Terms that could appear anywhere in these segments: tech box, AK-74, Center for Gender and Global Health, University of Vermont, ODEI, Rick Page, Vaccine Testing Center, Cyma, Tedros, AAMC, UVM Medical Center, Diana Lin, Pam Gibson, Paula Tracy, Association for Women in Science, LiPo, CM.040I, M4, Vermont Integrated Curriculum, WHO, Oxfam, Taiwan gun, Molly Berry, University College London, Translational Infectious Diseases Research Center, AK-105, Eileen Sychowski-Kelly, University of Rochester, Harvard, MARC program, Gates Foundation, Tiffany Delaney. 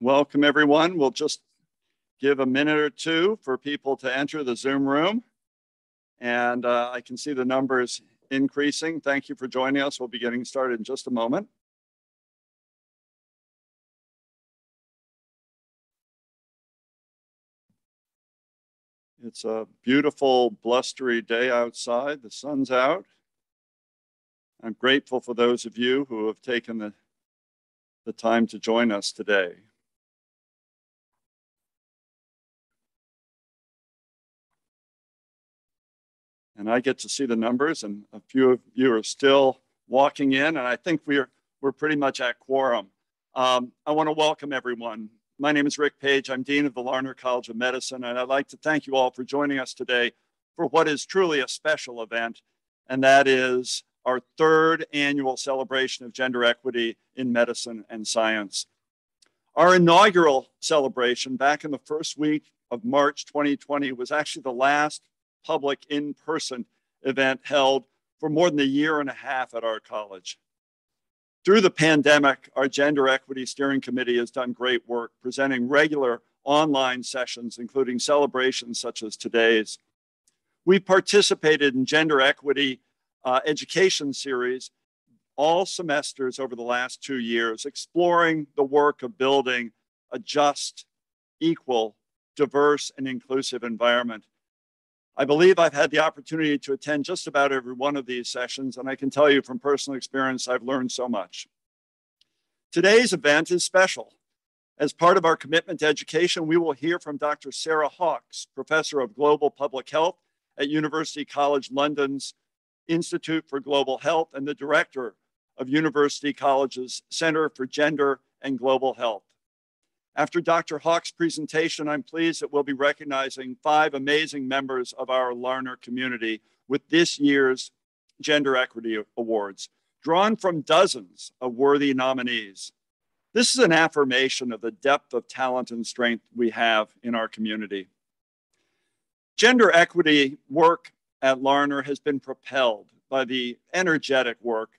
Welcome, everyone. We'll just give a minute or two for people to enter the Zoom room. And I can see the numbers increasing. Thank you for joining us. We'll be getting started in just a moment. It's a beautiful, blustery day outside. The sun's out. I'm grateful for those of you who have taken the time to join us today. And I get to see the numbers, and a few of you are still walking in, and I think we're pretty much at quorum. I want to welcome everyone. My name is Rick Page. I'm Dean of the Larner College of Medicine, and I'd like to thank you all for joining us today for what is truly a special event, and that is our third annual celebration of gender equity in medicine and science. Our inaugural celebration back in the first week of March 2020 was actually the last public in-person event held for more than a year and a half at our college. Through the pandemic, our Gender Equity Steering Committee has done great work presenting regular online sessions, including celebrations such as today's. We participated in gender equity education series all semesters over the last 2 years, exploring the work of building a just, equal, diverse, and inclusive environment. I believe I've had the opportunity to attend just about every one of these sessions, and I can tell you from personal experience, I've learned so much. Today's event is special. As part of our commitment to education, we will hear from Dr. Sarah Hawkes, Professor of Global Public Health at University College London's Institute for Global Health and the Director of University College's Center for Gender and Global Health. After Dr. Hawkes' presentation, I'm pleased that we'll be recognizing 5 amazing members of our Larner community with this year's Gender Equity Awards, drawn from dozens of worthy nominees. This is an affirmation of the depth of talent and strength we have in our community. Gender equity work at Larner has been propelled by the energetic work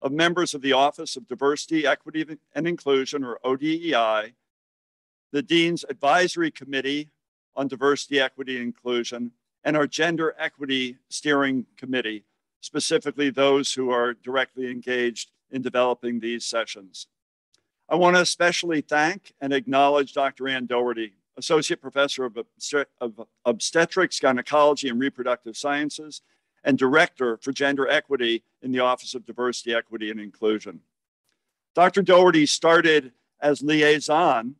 of members of the Office of Diversity, Equity, and Inclusion, or ODEI, the Dean's Advisory Committee on Diversity, Equity, and Inclusion, and our Gender Equity Steering Committee, specifically those who are directly engaged in developing these sessions. I want to especially thank and acknowledge Dr. Ann Doherty, Associate Professor of Obstetrics, Gynecology, and Reproductive Sciences, and Director for Gender Equity in the Office of Diversity, Equity, and Inclusion. Dr. Doherty started as liaison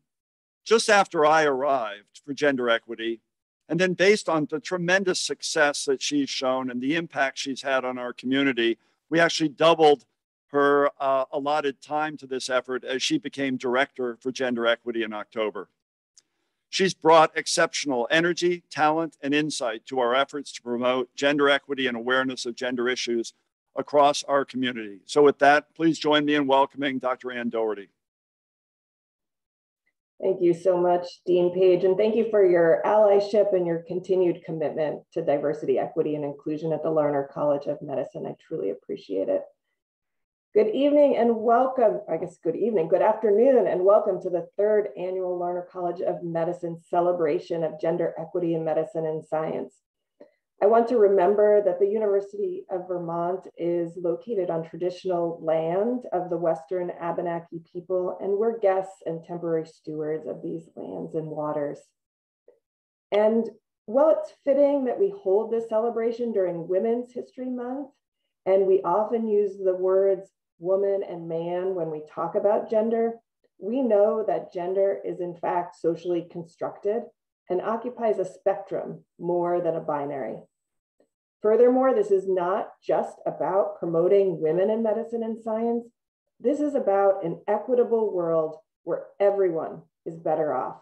just after I arrived for gender equity, and then based on the tremendous success that she's shown and the impact she's had on our community, we actually doubled her allotted time to this effort as she became Director for Gender Equity in October. She's brought exceptional energy, talent, and insight to our efforts to promote gender equity and awareness of gender issues across our community. So with that, please join me in welcoming Dr. Ann Doherty. Thank you so much, Dean Page, and thank you for your allyship and your continued commitment to diversity, equity, and inclusion at the Larner College of Medicine. I truly appreciate it. Good evening and welcome, I guess good evening, good afternoon, and welcome to the third annual Larner College of Medicine celebration of gender equity in medicine and science. I want to remember that the University of Vermont is located on traditional land of the Western Abenaki people, and we're guests and temporary stewards of these lands and waters. And while it's fitting that we hold this celebration during Women's History Month, and we often use the words woman and man when we talk about gender, we know that gender is in fact socially constructed and occupies a spectrum more than a binary. Furthermore, this is not just about promoting women in medicine and science. This is about an equitable world where everyone is better off.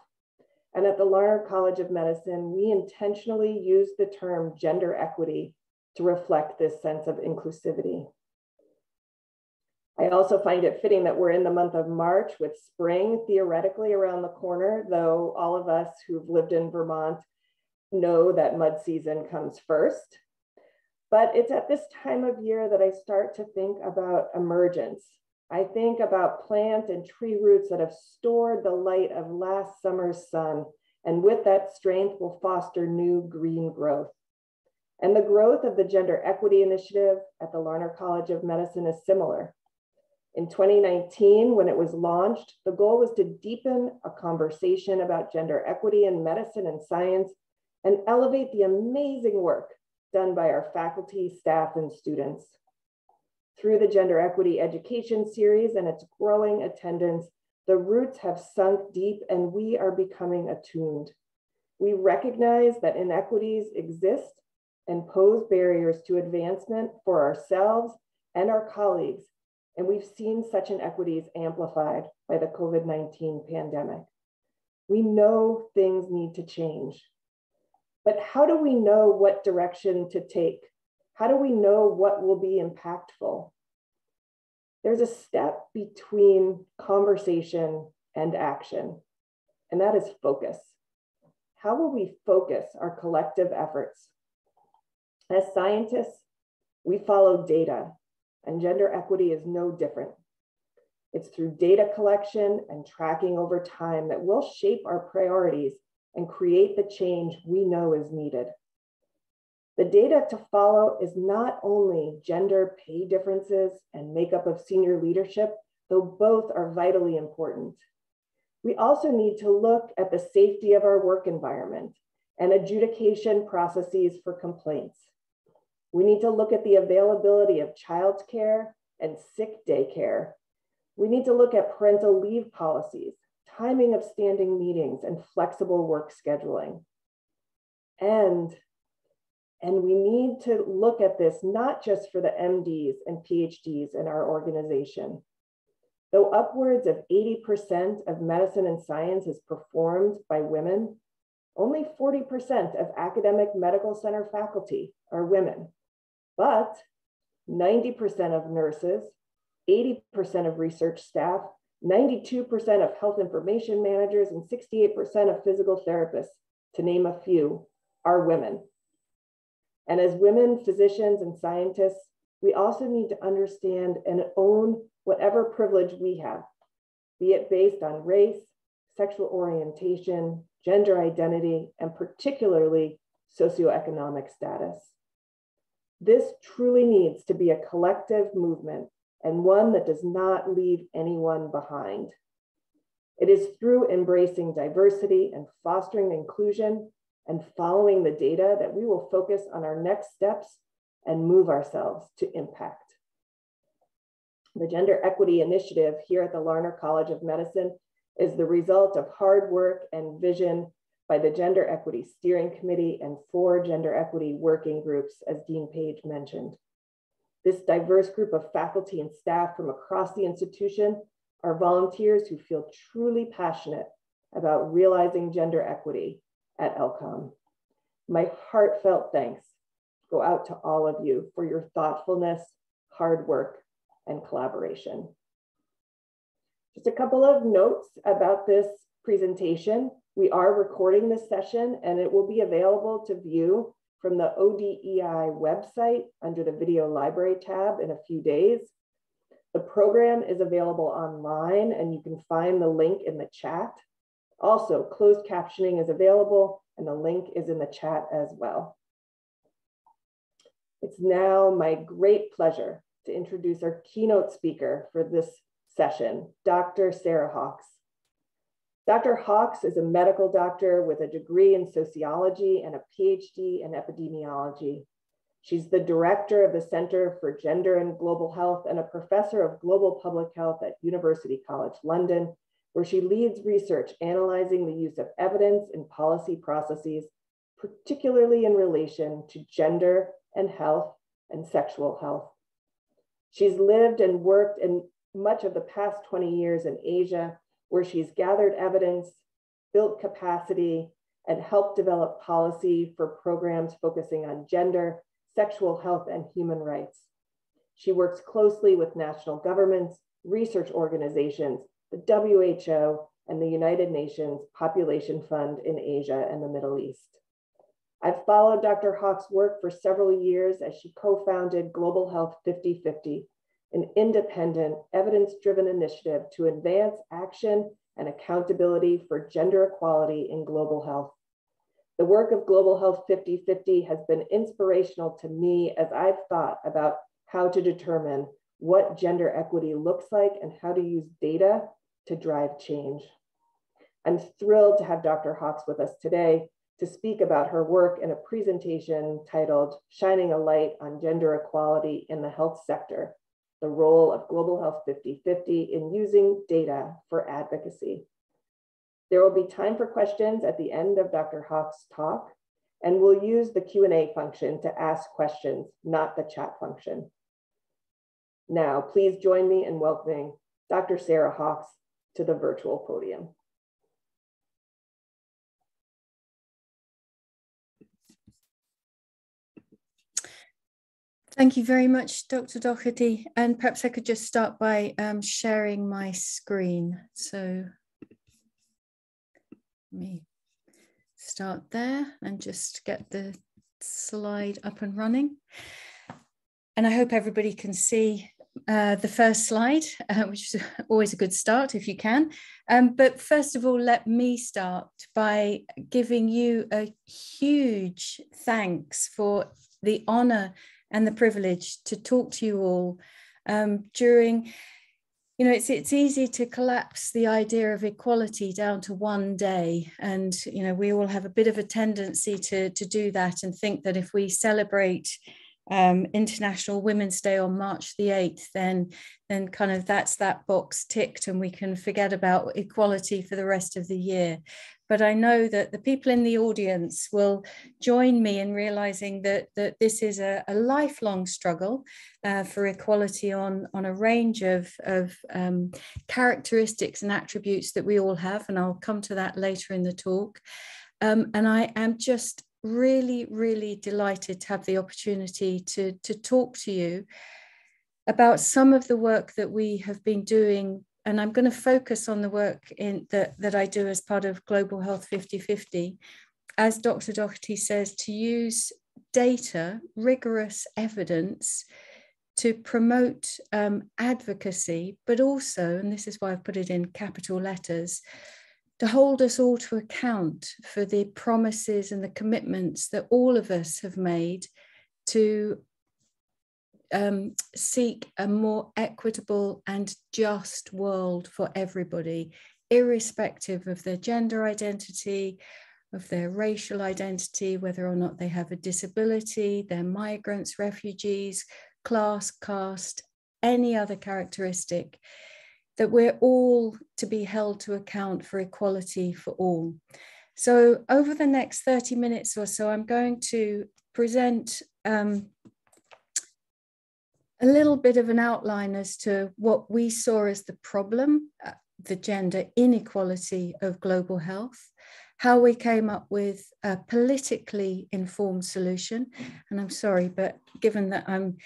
And at the Larner College of Medicine, we intentionally use the term gender equity to reflect this sense of inclusivity. I also find it fitting that we're in the month of March with spring theoretically around the corner, though all of us who've lived in Vermont know that mud season comes first. But it's at this time of year that I start to think about emergence I think about plant and tree roots that have stored the light of last summer's sun, and with that strength will foster new green growth. And the growth of the Gender Equity Initiative at the Larner College of Medicine is similar. In 2019, when it was launched, the goal was to deepen a conversation about gender equity in medicine and science and elevate the amazing work done by our faculty, staff, and students. Through the Gender Equity Education Series and its growing attendance, the roots have sunk deep and we are becoming attuned. We recognize that inequities exist and pose barriers to advancement for ourselves and our colleagues, and we've seen such inequities amplified by the COVID-19 pandemic. We know things need to change, but how do we know what direction to take? How do we know what will be impactful? There's a step between conversation and action, and that is focus. How will we focus our collective efforts? As scientists, we follow data, and gender equity is no different. It's through data collection and tracking over time that we'll shape our priorities and create the change we know is needed. The data to follow is not only gender pay differences and makeup of senior leadership, though both are vitally important. We also need to look at the safety of our work environment and adjudication processes for complaints. We need to look at the availability of childcare and sick day care. We need to look at parental leave policies, timing of standing meetings, and flexible work scheduling. And we need to look at this not just for the MDs and PhDs in our organization. Though upwards of 80% of medicine and science is performed by women, only 40% of academic medical center faculty are women, but 90% of nurses, 80% of research staff, 92% of health information managers, and 68% of physical therapists, to name a few, are women. And as women physicians and scientists, we also need to understand and own whatever privilege we have, be it based on race, sexual orientation, gender identity, and particularly socioeconomic status. This truly needs to be a collective movement and one that does not leave anyone behind. It is through embracing diversity and fostering inclusion and following the data that we will focus on our next steps and move ourselves to impact. The Gender Equity Initiative here at the Larner College of Medicine is the result of hard work and vision by the Gender Equity Steering Committee and 4 gender equity working groups, as Dean Page mentioned. This diverse group of faculty and staff from across the institution are volunteers who feel truly passionate about realizing gender equity at LCOM. My heartfelt thanks go out to all of you for your thoughtfulness, hard work, and collaboration. Just a couple of notes about this presentation. We are recording this session and it will be available to view from the ODEI website under the Video Library tab in a few days. The program is available online and you can find the link in the chat. Also, closed captioning is available and the link is in the chat as well. It's now my great pleasure to introduce our keynote speaker for this session, Dr. Sarah Hawkes. Dr. Hawkes is a medical doctor with a degree in sociology and a PhD in epidemiology. She's the director of the Center for Gender and Global Health and a professor of global public health at University College London, where she leads research analyzing the use of evidence in policy processes, particularly in relation to gender and health and sexual health. She's lived and worked in much of the past 20 years in Asia, where she's gathered evidence, built capacity, and helped develop policy for programs focusing on gender, sexual health, and human rights. She works closely with national governments, research organizations, the WHO, and the United Nations Population Fund in Asia and the Middle East. I've followed Dr. Hawkes' work for several years as she co-founded Global Health 50/50, an independent, evidence-driven initiative to advance action and accountability for gender equality in global health. The work of Global Health 50/50 has been inspirational to me as I've thought about how to determine what gender equity looks like and how to use data to drive change. I'm thrilled to have Dr. Hawkes with us today to speak about her work in a presentation titled Shining a Light on Gender Equality in the Health Sector, the Role of Global Health 50/50 in Using Data for Advocacy. There will be time for questions at the end of Dr. Hawkes' talk, and we'll use the Q&A function to ask questions, not the chat function. Now, please join me in welcoming Dr. Sarah Hawkes to the virtual podium. Thank you very much, Dr. Doherty. And perhaps I could just start by sharing my screen. So let me start there and just get the slide up and running. And I hope everybody can see the first slide, which is always a good start if you can. But first of all, let me start by giving you a huge thanks for the honor and the privilege to talk to you all during, you know, it's easy to collapse the idea of equality down to one day. And, you know, we all have a bit of a tendency to do that and think that if we celebrate International Women's Day on March the 8th, then kind of that's that box ticked and we can forget about equality for the rest of the year. But I know that the people in the audience will join me in realizing that this is a lifelong struggle for equality on a range of characteristics and attributes that we all have. And I'll come to that later in the talk. And I am just really, really delighted to have the opportunity to talk to you about some of the work that we have been doing. And I'm going to focus on the work that I do as part of Global Health 50/50, as Dr. Doherty says, to use data, rigorous evidence, to promote advocacy, but also, and this is why I've put it in capital letters, to hold us all to account for the promises and the commitments that all of us have made to seek a more equitable and just world for everybody, irrespective of their gender identity, of their racial identity, whether or not they have a disability, they're migrants, refugees, class, caste, any other characteristic, that we're all to be held to account for equality for all. So over the next 30 minutes or so, I'm going to present a little bit of an outline as to what we saw as the problem, the gender inequality of global health, how we came up with a politically informed solution. And I'm sorry, but given that I'm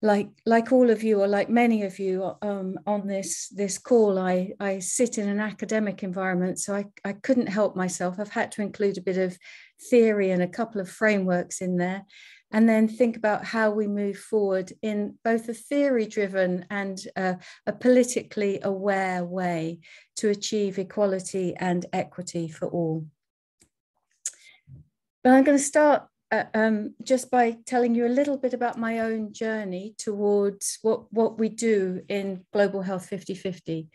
like all of you, or like many of you on this call, I sit in an academic environment, so I couldn't help myself. I've had to include a bit of theory and a couple of frameworks in there, and then think about how we move forward in both a theory-driven and a politically aware way to achieve equality and equity for all. But I'm going to start just by telling you a little bit about my own journey towards what we do in Global Health 50/50.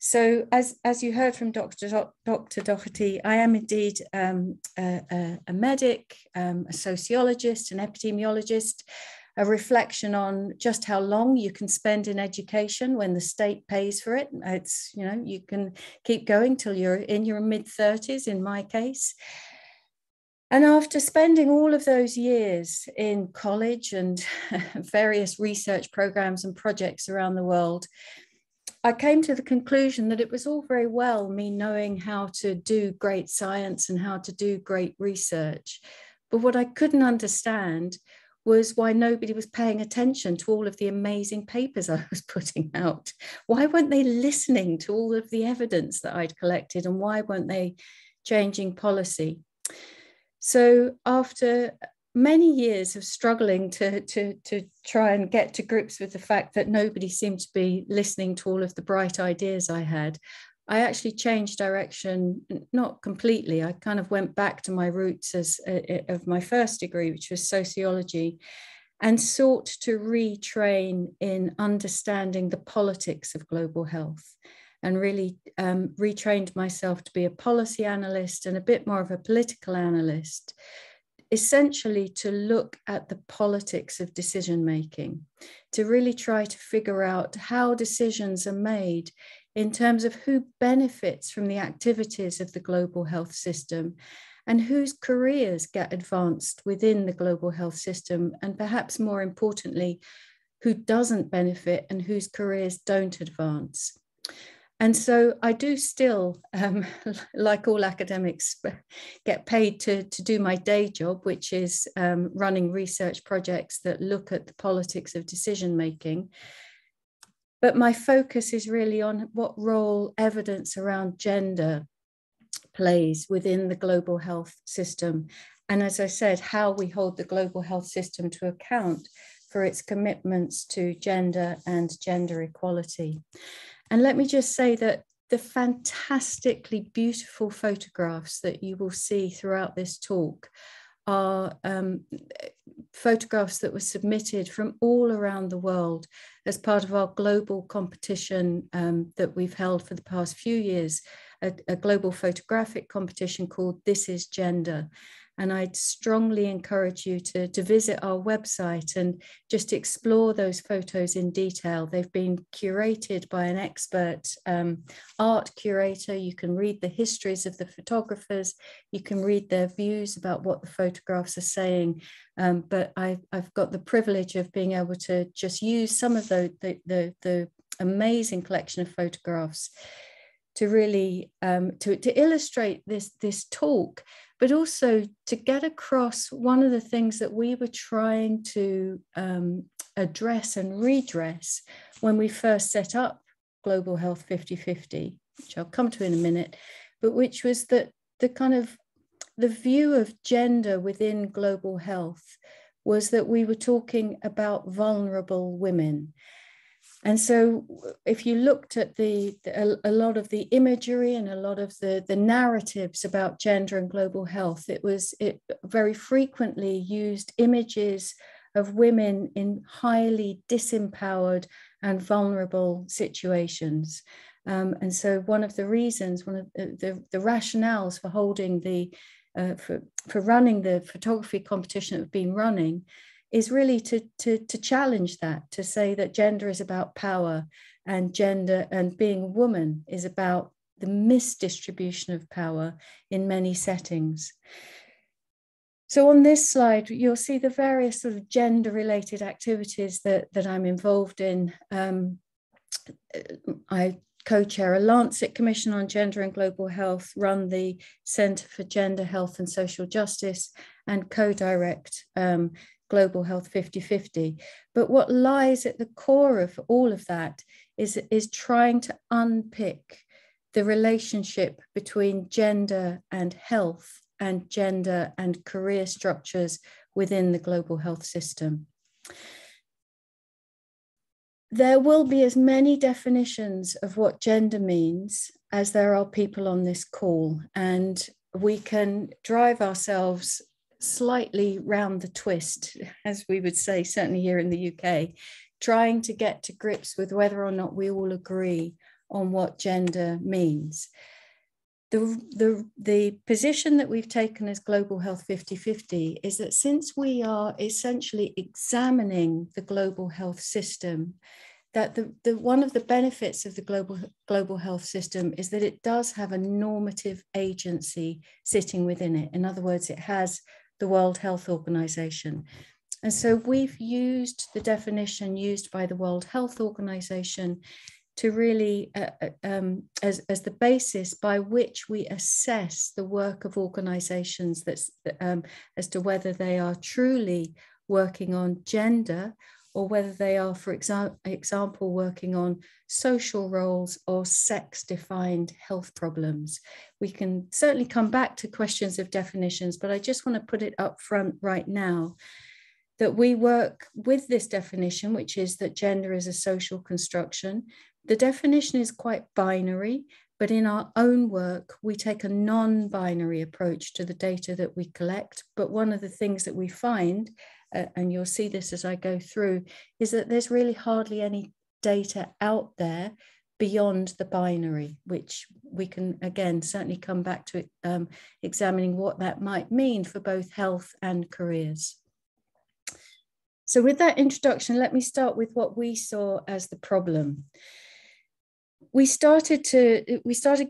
So as you heard from Dr. Doherty, I am indeed a medic, a sociologist, an epidemiologist, a reflection on just how long you can spend in education when the state pays for it. It's, you know, you can keep going till you're in your mid-30s in my case. And after spending all of those years in college and various research programs and projects around the world, I came to the conclusion that it was all very well me knowing how to do great science and how to do great research. But what I couldn't understand was why nobody was paying attention to all of the amazing papers I was putting out. Why weren't they listening to all of the evidence that I'd collected, and why weren't they changing policy? So after many years of struggling to try and get to grips with the fact that nobody seemed to be listening to all of the bright ideas I had, I actually changed direction, not completely. I kind of went back to my roots of my first degree, which was sociology, and sought to retrain in understanding the politics of global health, and really retrained myself to be a policy analyst and a bit more of a political analyst, essentially to look at the politics of decision-making, to really try to figure out how decisions are made in terms of who benefits from the activities of the global health system and whose careers get advanced within the global health system, and perhaps more importantly, who doesn't benefit and whose careers don't advance. And so I do still, like all academics, get paid to do my day job, which is running research projects that look at the politics of decision-making. But my focus is really on what role evidence around gender plays within the global health system. And as I said, how we hold the global health system to account for its commitments to gender and gender equality. And let me just say that the fantastically beautiful photographs that you will see throughout this talk are photographs that were submitted from all around the world as part of our global competition that we've held for the past few years, a global photographic competition called This Is Gender. And I'd strongly encourage you to visit our website and just explore those photos in detail. They've been curated by an expert art curator. You can read the histories of the photographers. You can read their views about what the photographs are saying. But I've got the privilege of being able to just use some of the amazing collection of photographs to really to illustrate this talk, but also to get across one of the things that we were trying to address and redress when we first set up Global Health 50/50, which I'll come to in a minute, but which was that the view of gender within global health was that we were talking about vulnerable women. And so if you looked at a lot of the imagery and a lot of the narratives about gender and global health, it very frequently used images of women in highly disempowered and vulnerable situations. And so one of the reasons, one of the rationales for holding for running the photography competition that we've been running is really to challenge that, to say that gender is about power, and gender and being a woman is about the misdistribution of power in many settings. So on this slide, you'll see the various sort of gender-related activities that I'm involved in. I co-chair a Lancet Commission on Gender and Global Health, run the Center for Gender, Health and Social Justice, and co-direct Global Health 50/50. But what lies at the core of all of that is trying to unpick the relationship between gender and health and gender and career structures within the global health system. There will be as many definitions of what gender means as there are people on this call, and we can drive ourselves slightly round the twist, as we would say, certainly here in the UK, trying to get to grips with whether or not we all agree on what gender means. The position that we've taken as Global Health 50/50 is that since we are essentially examining the global health system, that one of the benefits of the global health system is that it does have a normative agency sitting within it. In other words, it has the World Health Organization. And so we've used the definition used by the World Health Organization to really, as the basis by which we assess the work of organizations as to whether they are truly working on gender or whether they are, for example, working on social roles or sex-defined health problems. We can certainly come back to questions of definitions, but I just want to put it up front right now that we work with this definition, which is that gender is a social construction. The definition is quite binary, but in our own work, we take a non-binary approach to the data that we collect. But one of the things that we find, and you'll see this as I go through, is that there's really hardly any data out there beyond the binary, which we can, again, certainly come back to examining what that might mean for both health and careers. So with that introduction, let me start with what we saw as the problem. We started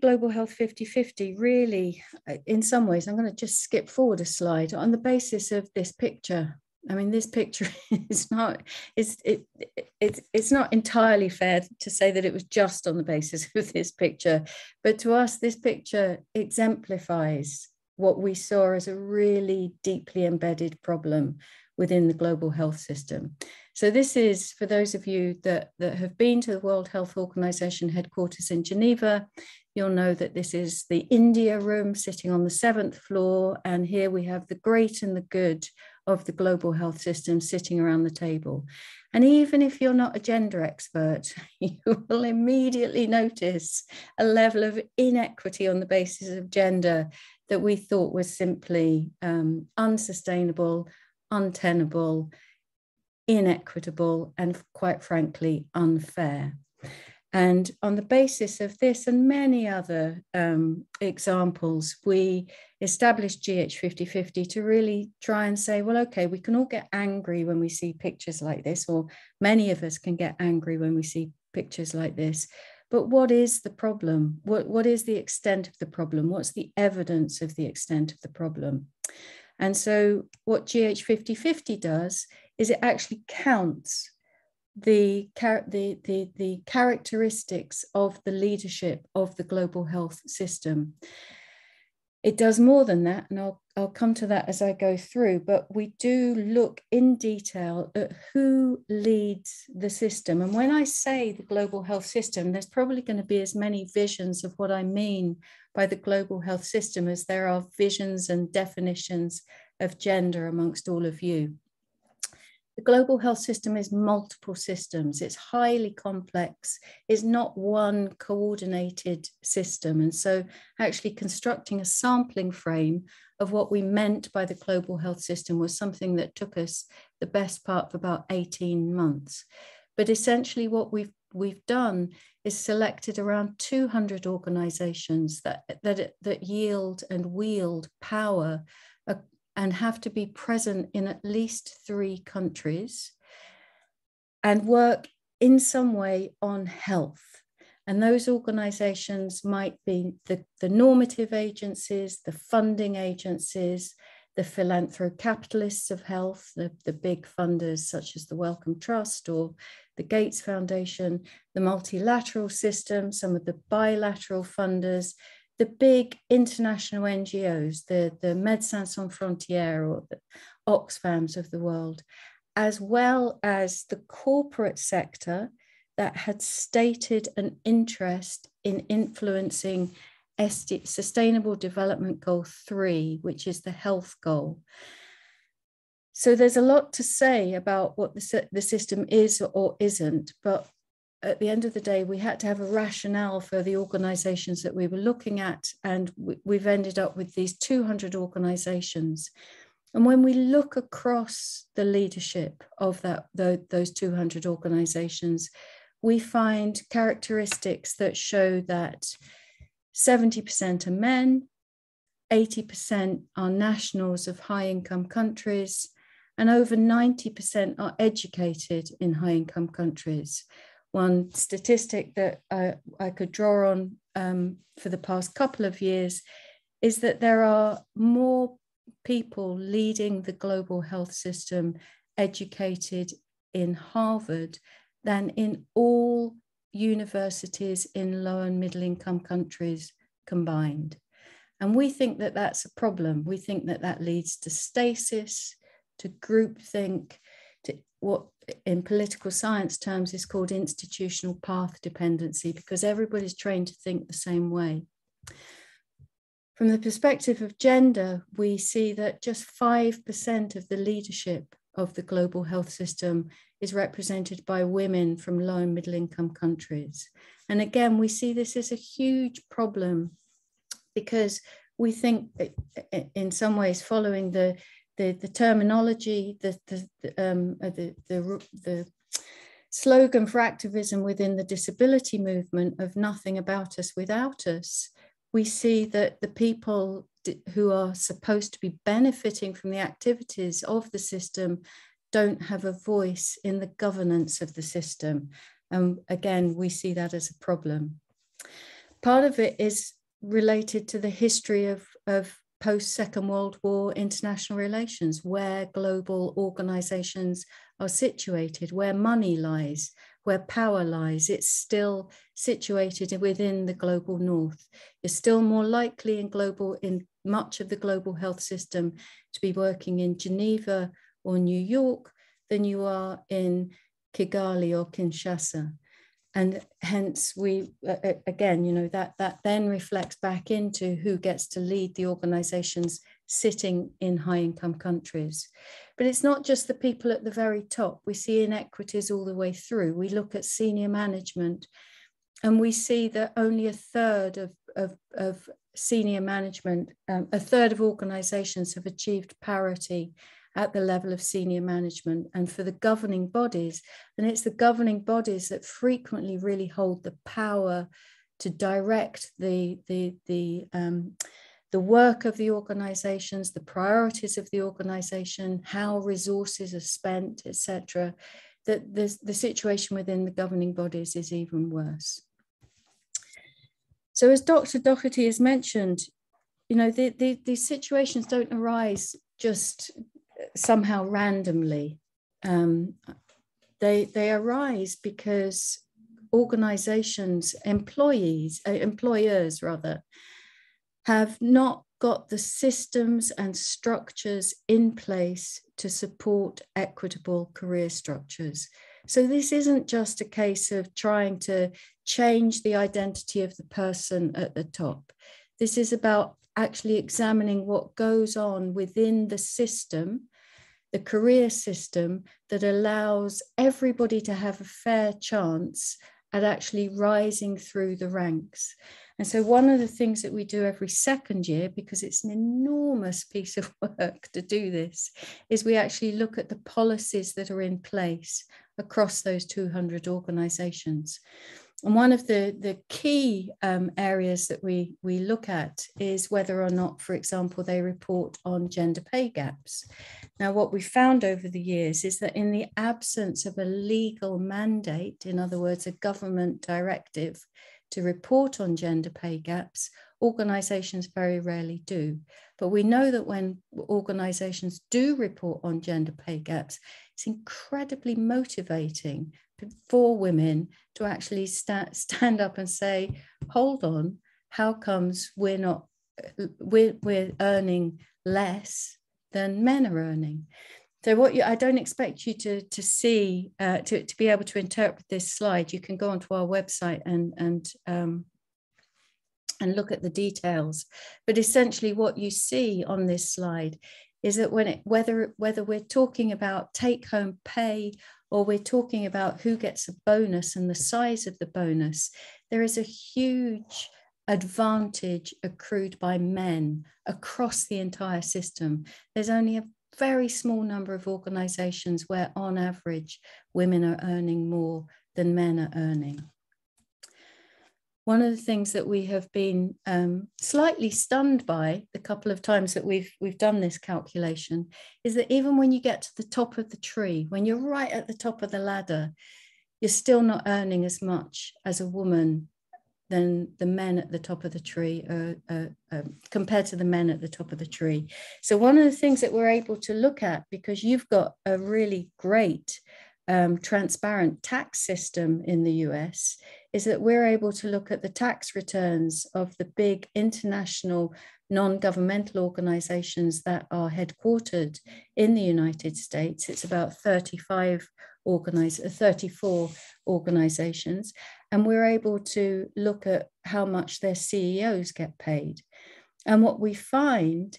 Global Health 50/50 really, in some ways, I'm going to just skip forward a slide, on the basis of this picture. I mean, this picture is not, it's not entirely fair to say that it was just on the basis of this picture, but to us, this picture exemplifies what we saw as a really deeply embedded problem within the global health system. So this is, for those of you that have been to the World Health Organization headquarters in Geneva, you'll know that this is the India room sitting on the 7th floor. And here we have the great and the good of the global health system sitting around the table. And even if you're not a gender expert, you will immediately notice a level of inequity on the basis of gender that we thought was simply unsustainable, untenable, inequitable, and quite frankly, unfair. And on the basis of this and many other examples, we established GH 50/50 to really try and say, well, okay, we can all get angry when we see pictures like this, or many of us can get angry when we see pictures like this. But what is the problem? What is the extent of the problem? What's the evidence of the extent of the problem? And so what GH 50/50 does is it actually counts the characteristics of the leadership of the global health system. It does more than that, and I'll come to that as I go through, but we do look in detail at who leads the system. And when I say the global health system, there's probably going to be as many visions of what I mean by the global health system as there are visions and definitions of gender amongst all of you. The global health system is multiple systems. It's highly complex. It's not one coordinated system. And so actually constructing a sampling frame of what we meant by the global health system was something that took us the best part of about 18 months. But essentially what we've done is selected around 200 organizations that yield and wield power and have to be present in at least 3 countries and work in some way on health. And those organizations might be the normative agencies, the funding agencies, the philanthro-capitalists of health, the big funders such as the Wellcome Trust or the Gates Foundation, the multilateral system, some of the bilateral funders, the big international NGOs, the Médecins Sans Frontières or the Oxfams of the world, as well as the corporate sector that had stated an interest in influencing Sustainable Development Goal 3, which is the health goal. So there's a lot to say about what the system is or isn't, but at the end of the day, we had to have a rationale for the organizations that we were looking at, and we've ended up with these 200 organizations. And when we look across the leadership of those 200 organizations, we find characteristics that show that 70% are men, 80% are nationals of high-income countries, and over 90% are educated in high-income countries. One statistic that I could draw on for the past couple of years is that there are more people leading the global health system educated in Harvard than in all universities in low and middle income countries combined. And we think that that's a problem. We think that that leads to stasis, to groupthink, to what in political science terms is called institutional path dependency, because everybody's trained to think the same way. From the perspective of gender, we see that just 5% of the leadership of the global health system is represented by women from low and middle income countries. And again, we see this as a huge problem, because we think in some ways following the terminology, the slogan for activism within the disability movement of nothing about us without us, we see that the people who are supposed to be benefiting from the activities of the system don't have a voice in the governance of the system. And again, we see that as a problem. Part of it is related to the history of post-Second World War international relations, where global organizations are situated, where money lies, where power lies. It's still situated within the global north. You're still more likely in much of the global health system to be working in Geneva or New York than you are in Kigali or Kinshasa. And hence we, again, you know, that then reflects back into who gets to lead the organizations sitting in high income countries. But it's not just the people at the very top. We see inequities all the way through. We look at senior management and we see that only a third of senior management, a third of organizations have achieved parity at the level of senior management and for the governing bodies. And it's the governing bodies that frequently really hold the power to direct the work of the organizations, the priorities of the organization, how resources are spent, etc. That the situation within the governing bodies is even worse. So as Dr. Doherty has mentioned, you know, these situations don't arise just somehow randomly. They arise because organizations, employers rather, have not got the systems and structures in place to support equitable career structures. So this isn't just a case of trying to change the identity of the person at the top. This is about actually examining what goes on within the system, the career system, that allows everybody to have a fair chance at actually rising through the ranks. And so one of the things that we do every second year, because it's an enormous piece of work to do this, is we actually look at the policies that are in place across those 200 organizations. And one of the key areas that we look at is whether or not, for example, they report on gender pay gaps. Now, what we found over the years is that in the absence of a legal mandate, in other words, a government directive to report on gender pay gaps, organizations very rarely do. But we know that when organizations do report on gender pay gaps, it's incredibly motivating for women to actually stand up and say, hold on, how comes we're earning less than men are earning? So I don't expect you to see, to be able to interpret this slide. You can go onto our website and look at the details. But essentially what you see on this slide is that whether we're talking about take-home pay or we're talking about who gets a bonus and the size of the bonus, there is a huge advantage accrued by men across the entire system. There's only a very small number of organizations where, on average, women are earning more than men are earning. One of the things that we have been slightly stunned by the couple of times that we've done this calculation is that even when you get to the top of the tree, when you're right at the top of the ladder, you're still not earning as much as a woman than the men at the top of the tree compared to the men at the top of the tree. So one of the things that we're able to look at, because you've got a really great transparent tax system in the US, is that we're able to look at the tax returns of the big international non-governmental organizations that are headquartered in the United States. It's about 35 34 organizations, and we're able to look at how much their CEOs get paid. And what we find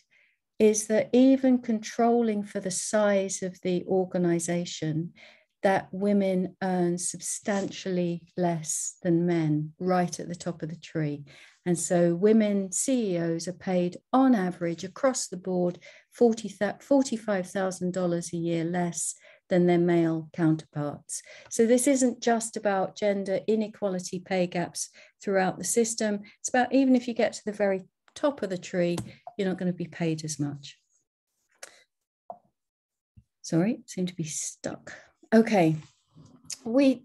is that even controlling for the size of the organization, that women earn substantially less than men right at the top of the tree. And so women CEOs are paid on average across the board $45,000 a year less than their male counterparts. So this isn't just about gender inequality pay gaps throughout the system. It's about even if you get to the very top of the tree, you're not going to be paid as much. Sorry, seem to be stuck. Okay, we,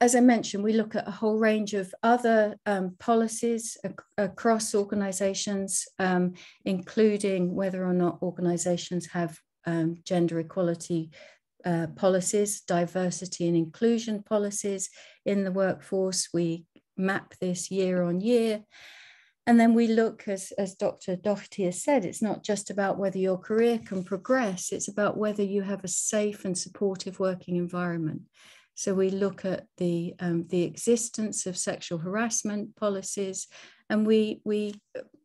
as I mentioned, we look at a whole range of other policies across organizations, including whether or not organizations have gender equality policies, diversity and inclusion policies in the workforce. We map this year on year. And then we look, as Dr. Doherty has said, it's not just about whether your career can progress, it's about whether you have a safe and supportive working environment. So we look at the existence of sexual harassment policies, and we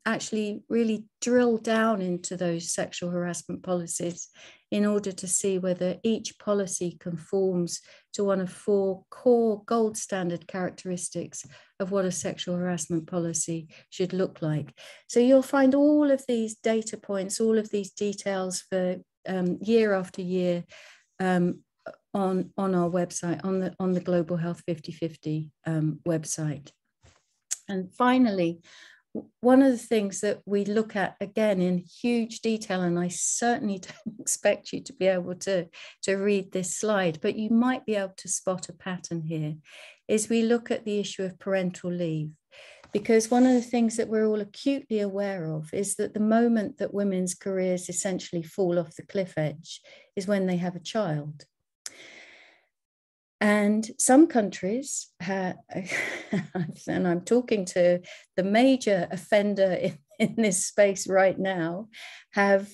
actually really drill down into those sexual harassment policies in order to see whether each policy conforms to one of four core gold standard characteristics of what a sexual harassment policy should look like. So you'll find all of these data points, all of these details for year after year on our website, on the Global Health 50/50 website. And finally, one of the things that we look at again in huge detail, and I certainly don't expect you to be able to read this slide, but you might be able to spot a pattern here, is we look at the issue of parental leave. Because one of the things that we're all acutely aware of is that the moment that women's careers essentially fall off the cliff edge is when they have a child. And some countries, and I'm talking to the major offender in this space right now, have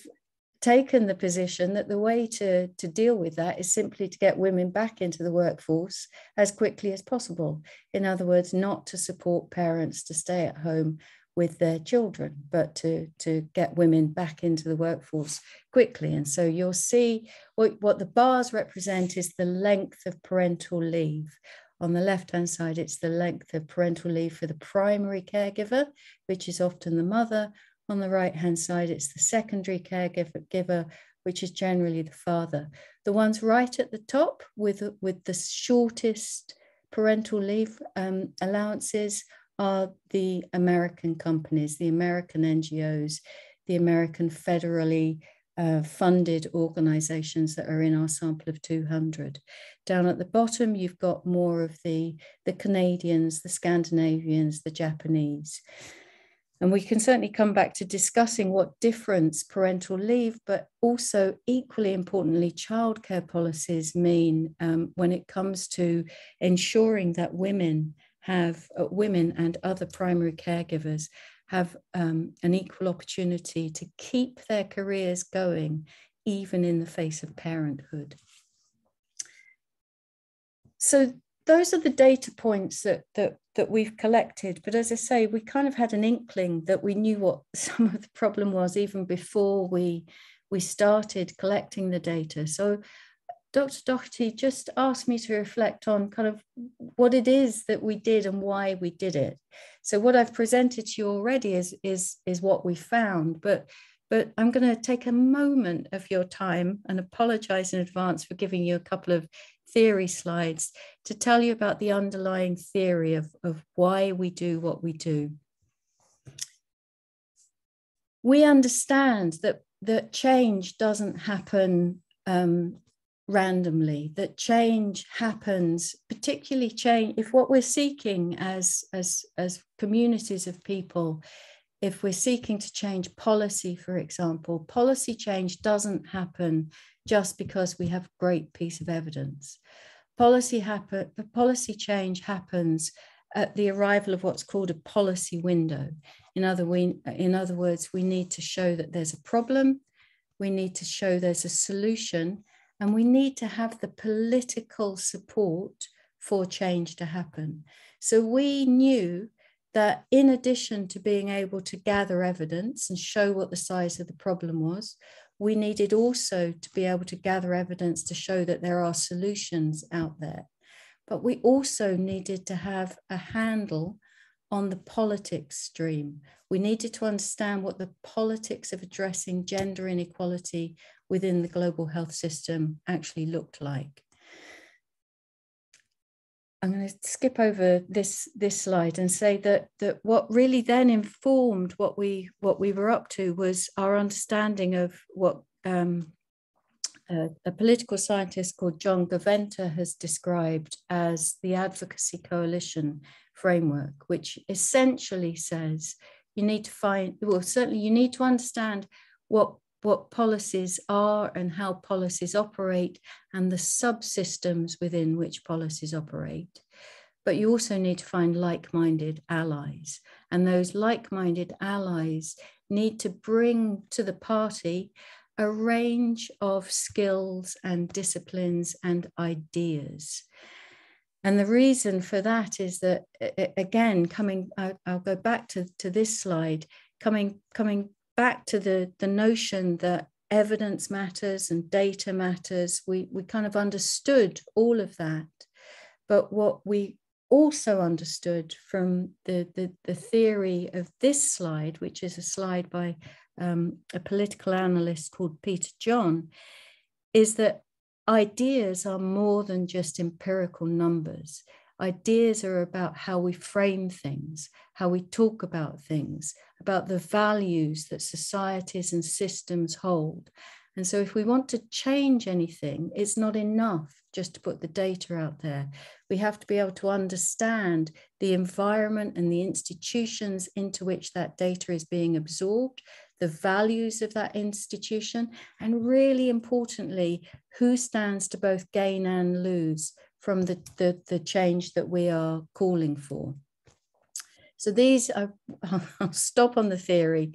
taken the position that the way to deal with that is simply to get women back into the workforce as quickly as possible. In other words, not to support parents to stay at home with their children, but to get women back into the workforce quickly. And so you'll see what the bars represent is the length of parental leave. On the left-hand side, it's the length of parental leave for the primary caregiver, which is often the mother. On the right-hand side, it's the secondary caregiver, which is generally the father. The ones right at the top with the shortest parental leave allowances are the American companies, the American NGOs, the American federally funded organizations that are in our sample of 200. Down at the bottom, you've got more of the Canadians, the Scandinavians, the Japanese. And we can certainly come back to discussing what difference parental leave, but also equally importantly, childcare policies mean when it comes to ensuring that women and other primary caregivers have an equal opportunity to keep their careers going, even in the face of parenthood. So those are the data points that we've collected. But as I say, we kind of had an inkling that we knew what some of the problem was even before we started collecting the data. So Dr. Doherty just asked me to reflect on kind of what it is that we did and why we did it. So what I've presented to you already is what we found, but I'm going to take a moment of your time and apologize in advance for giving you a couple of theory slides to tell you about the underlying theory of why we do what we do. We understand that change doesn't happen randomly, that change happens, particularly change, if what we're seeking as communities of people, if we're seeking to change policy, for example, policy change doesn't happen just because we have a great piece of evidence. Policy change happens at the arrival of what's called a policy window. In other words, we need to show that there's a problem, we need to show there's a solution, And we need to have the political support for change to happen. So we knew that in addition to being able to gather evidence and show what the size of the problem was, we needed also to be able to gather evidence to show that there are solutions out there. But we also needed to have a handle on the politics stream. We needed to understand what the politics of addressing gender inequality within the global health system actually looked like. I'm going to skip over this slide and say that what really then informed what we were up to was our understanding of what a political scientist called John Gaventa has described as the advocacy coalition framework, which essentially says you need to find, well, certainly you need to understand what policies are and how policies operate and the subsystems within which policies operate. But you also need to find like-minded allies. And those like-minded allies need to bring to the party a range of skills and disciplines and ideas. And the reason for that is that, again, I'll go back to this slide, coming back to the notion that evidence matters and data matters. We kind of understood all of that. But what we also understood from the theory of this slide, which is a slide by a political analyst called Peter John, is that ideas are more than just empirical numbers. Ideas are about how we frame things, how we talk about things, about the values that societies and systems hold. And so if we want to change anything, it's not enough just to put the data out there. We have to be able to understand the environment and the institutions into which that data is being absorbed, the values of that institution, and really importantly, who stands to both gain and lose from the change that we are calling for. So I'll stop on the theory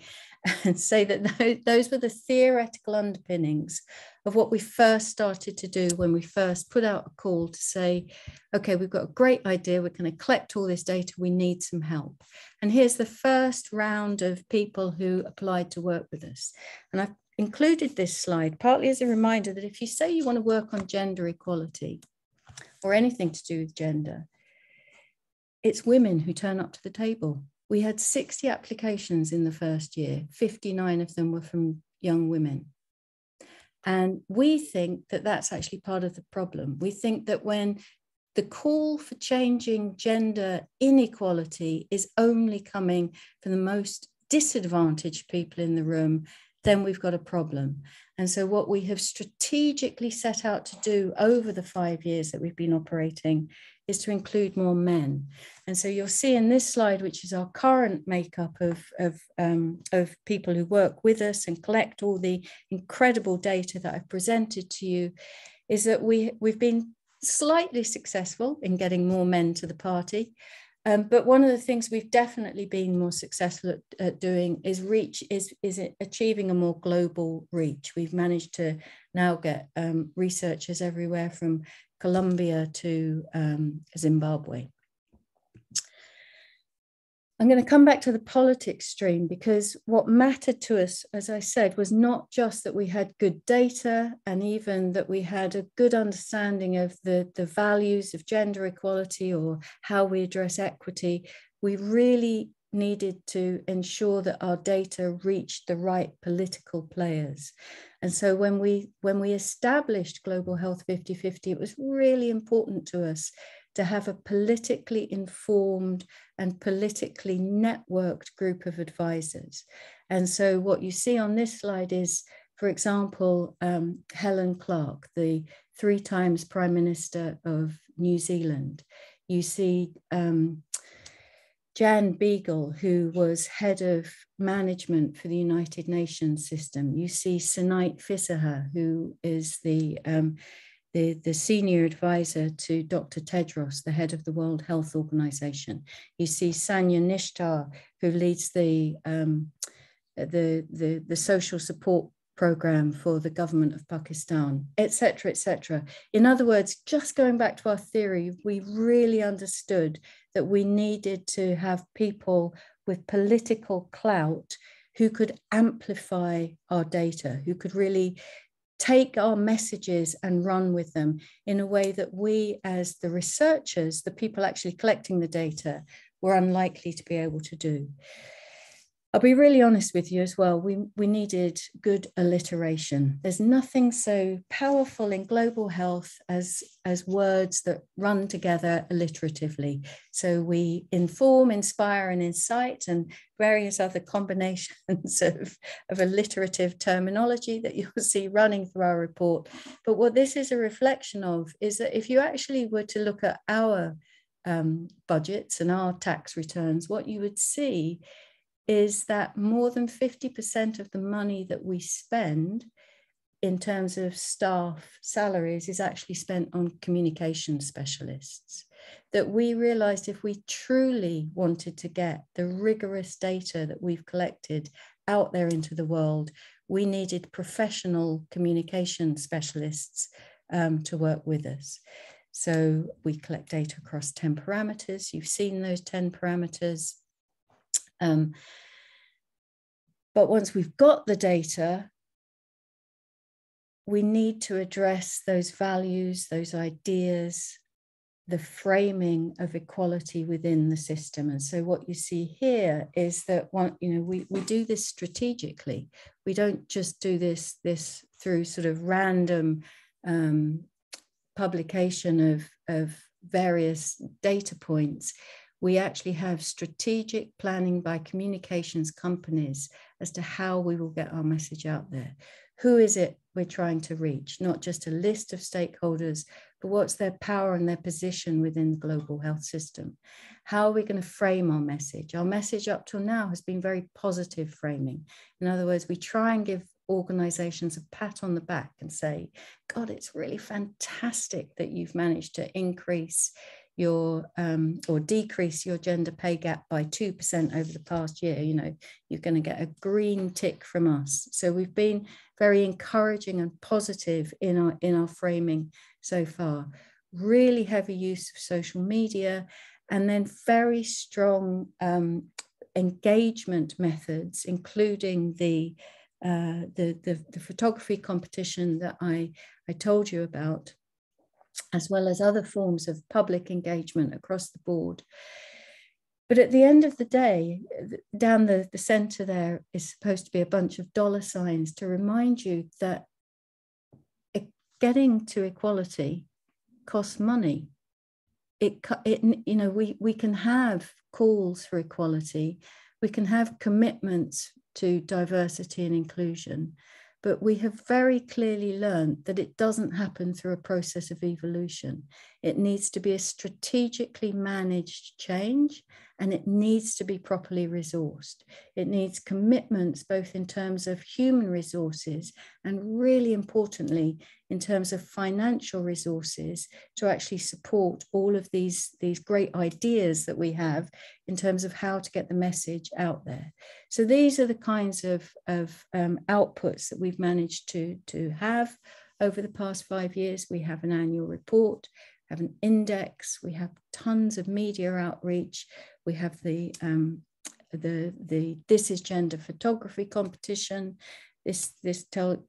and say that those were the theoretical underpinnings of what we first started to do when we first put out a call to say, okay, we've got a great idea, we're going to collect all this data, we need some help. And here's the first round of people who applied to work with us. And I've included this slide partly as a reminder that if you say you want to work on gender equality, or anything to do with gender, it's women who turn up to the table. We had 60 applications in the first year, 59 of them were from young women. And we think that that's actually part of the problem. We think that when the call for changing gender inequality is only coming from the most disadvantaged people in the room, then we've got a problem. And so what we have strategically set out to do over the 5 years that we've been operating is to include more men. And so you'll see in this slide, which is our current makeup of people who work with us and collect all the incredible data that I've presented to you, is that we've been slightly successful in getting more men to the party. But one of the things we've definitely been more successful at doing is achieving a more global reach. We've managed to now get researchers everywhere from Colombia to Zimbabwe. I'm going to come back to the politics stream, because what mattered to us, as I said, was not just that we had good data and even that we had a good understanding of the values of gender equality or how we address equity. We really needed to ensure that our data reached the right political players. And so when we established Global Health 50/50, it was really important to us to have a politically informed and politically networked group of advisors. And so what you see on this slide is, for example, Helen Clark, the 3-time Prime Minister of New Zealand. You see Jan Beagle, who was head of management for the United Nations system. You see Sinait Fisaha, who is the senior advisor to Dr. Tedros, the head of the World Health Organization. You see Sanya Nishtar, who leads the social support program for the government of Pakistan, etc., etc. In other words, just going back to our theory, we really understood that we needed to have people with political clout who could amplify our data, who could really take our messages and run with them in a way that we, as the researchers, the people actually collecting the data, were unlikely to be able to do. I'll be really honest with you as well, we needed good alliteration. There's nothing so powerful in global health as words that run together alliteratively. So we inform, inspire, and incite, and various other combinations of alliterative terminology that you'll see running through our report. But what this is a reflection of is that if you actually were to look at our budgets and our tax returns, what you would see is that more than 50% of the money that we spend in terms of staff salaries is actually spent on communication specialists. That we realized if we truly wanted to get the rigorous data that we've collected out there into the world, we needed professional communication specialists to work with us. So we collect data across 10 parameters. You've seen those 10 parameters. But once we've got the data, we need to address those values, those ideas, the framing of equality within the system. And so what you see here is that one, you know, we do this strategically. We don't just do this through sort of random publication of various data points. We actually have strategic planning by communications companies as to how we will get our message out there. Who is it we're trying to reach? Not just a list of stakeholders, but what's their power and their position within the global health system? How are we going to frame our message? Our message up till now has been very positive framing. In other words, we try and give organizations a pat on the back and say, God, it's really fantastic that you've managed to increase your or decrease your gender pay gap by 2% over the past year. You know, you're going to get a green tick from us. So we've been very encouraging and positive in our framing so far. Really heavy use of social media, and then very strong engagement methods, including the photography competition that I told you about, as well as other forms of public engagement across the board. But at the end of the day, down the center there is supposed to be a bunch of dollar signs to remind you that getting to equality costs money. You know, we can have calls for equality, we can have commitments to diversity and inclusion, but we have very clearly learned that it doesn't happen through a process of evolution. It needs to be a strategically managed change, and it needs to be properly resourced. It needs commitments, both in terms of human resources and really importantly, in terms of financial resources to actually support all of these great ideas that we have in terms of how to get the message out there. So these are the kinds of outputs that we've managed to have over the past 5 years. We have an annual report, have an index, we have tons of media outreach, we have the This Is Gender photography competition. This is the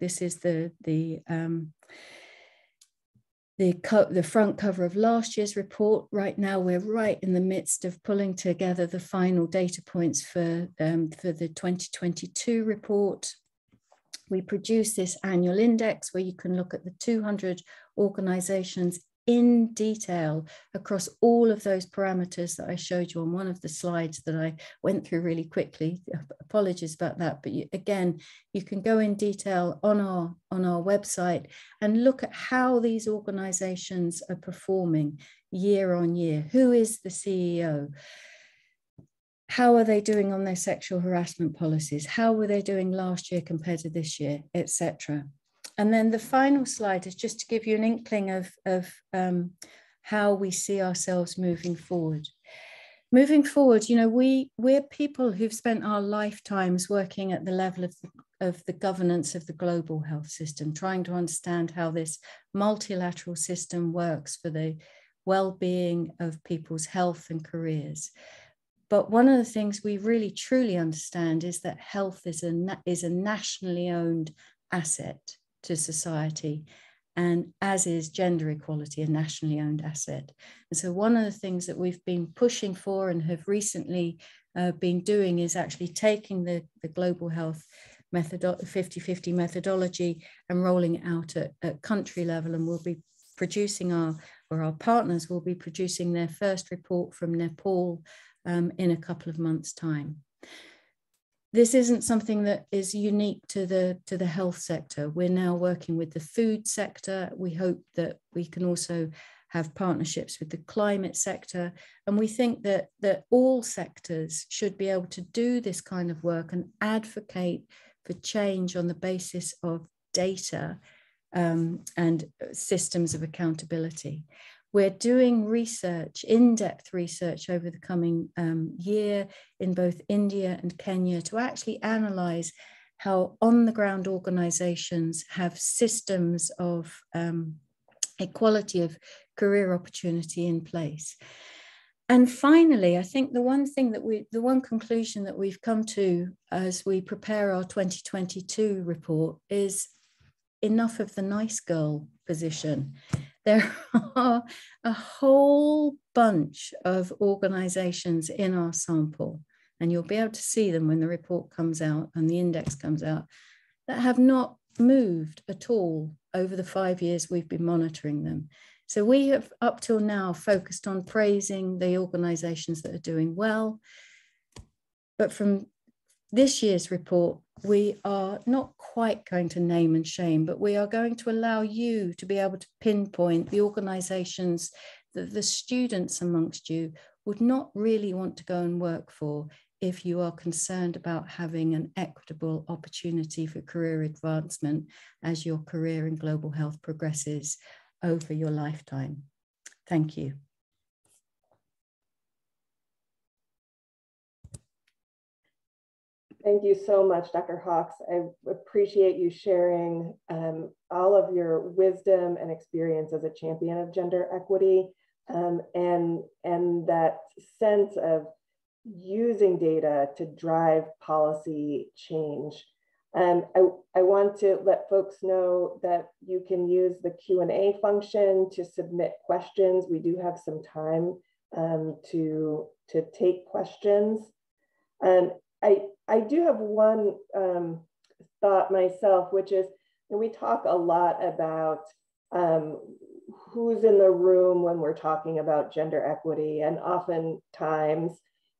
front cover of last year's report. Right now, we're right in the midst of pulling together the final data points for the 2022 report. We produce this annual index where you can look at the 200 organizations in detail across all of those parameters that I showed you on one of the slides that I went through really quickly. Apologies about that, but again, you can go in detail on our website and look at how these organizations are performing year on year. Who is the CEO? How are they doing on their sexual harassment policies? How were they doing last year compared to this year, etc. And then the final slide is just to give you an inkling of how we see ourselves moving forward. Moving forward, you know, we're people who've spent our lifetimes working at the level of the of the governance of the global health system, trying to understand how this multilateral system works for the well-being of people's health and careers. But one of the things we really truly understand is that health is a nationally owned asset to society, and as is gender equality, a nationally owned asset. And so one of the things that we've been pushing for and have recently been doing is actually taking the global health 50/50 methodology and rolling out at country level, and we'll be producing our partners will be producing their first report from Nepal in a couple of months' time. This isn't something that is unique to the health sector. We're now working with the food sector. We hope that we can also have partnerships with the climate sector. And we think that all sectors should be able to do this kind of work and advocate for change on the basis of data and systems of accountability. We're doing research, in-depth research over the coming year in both India and Kenya to actually analyze how on-the-ground organizations have systems of equality of career opportunity in place. And finally, I think the one conclusion that we've come to as we prepare our 2022 report is enough of the nice girl position. There are a whole bunch of organizations in our sample, and you'll be able to see them when the report comes out and the index comes out, that have not moved at all over the 5 years we've been monitoring them. So we have up till now focused on praising the organizations that are doing well, but from this year's report, we are not quite going to name and shame, but we are going to allow you to be able to pinpoint the organizations that the students amongst you would not really want to go and work for if you are concerned about having an equitable opportunity for career advancement as your career in global health progresses over your lifetime. Thank you. Thank you so much, Dr. Hawkes. I appreciate you sharing all of your wisdom and experience as a champion of gender equity and that sense of using data to drive policy change. I want to let folks know that you can use the Q&A function to submit questions. We do have some time to take questions. I do have one thought myself, which is, and we talk a lot about who's in the room when we're talking about gender equity, and oftentimes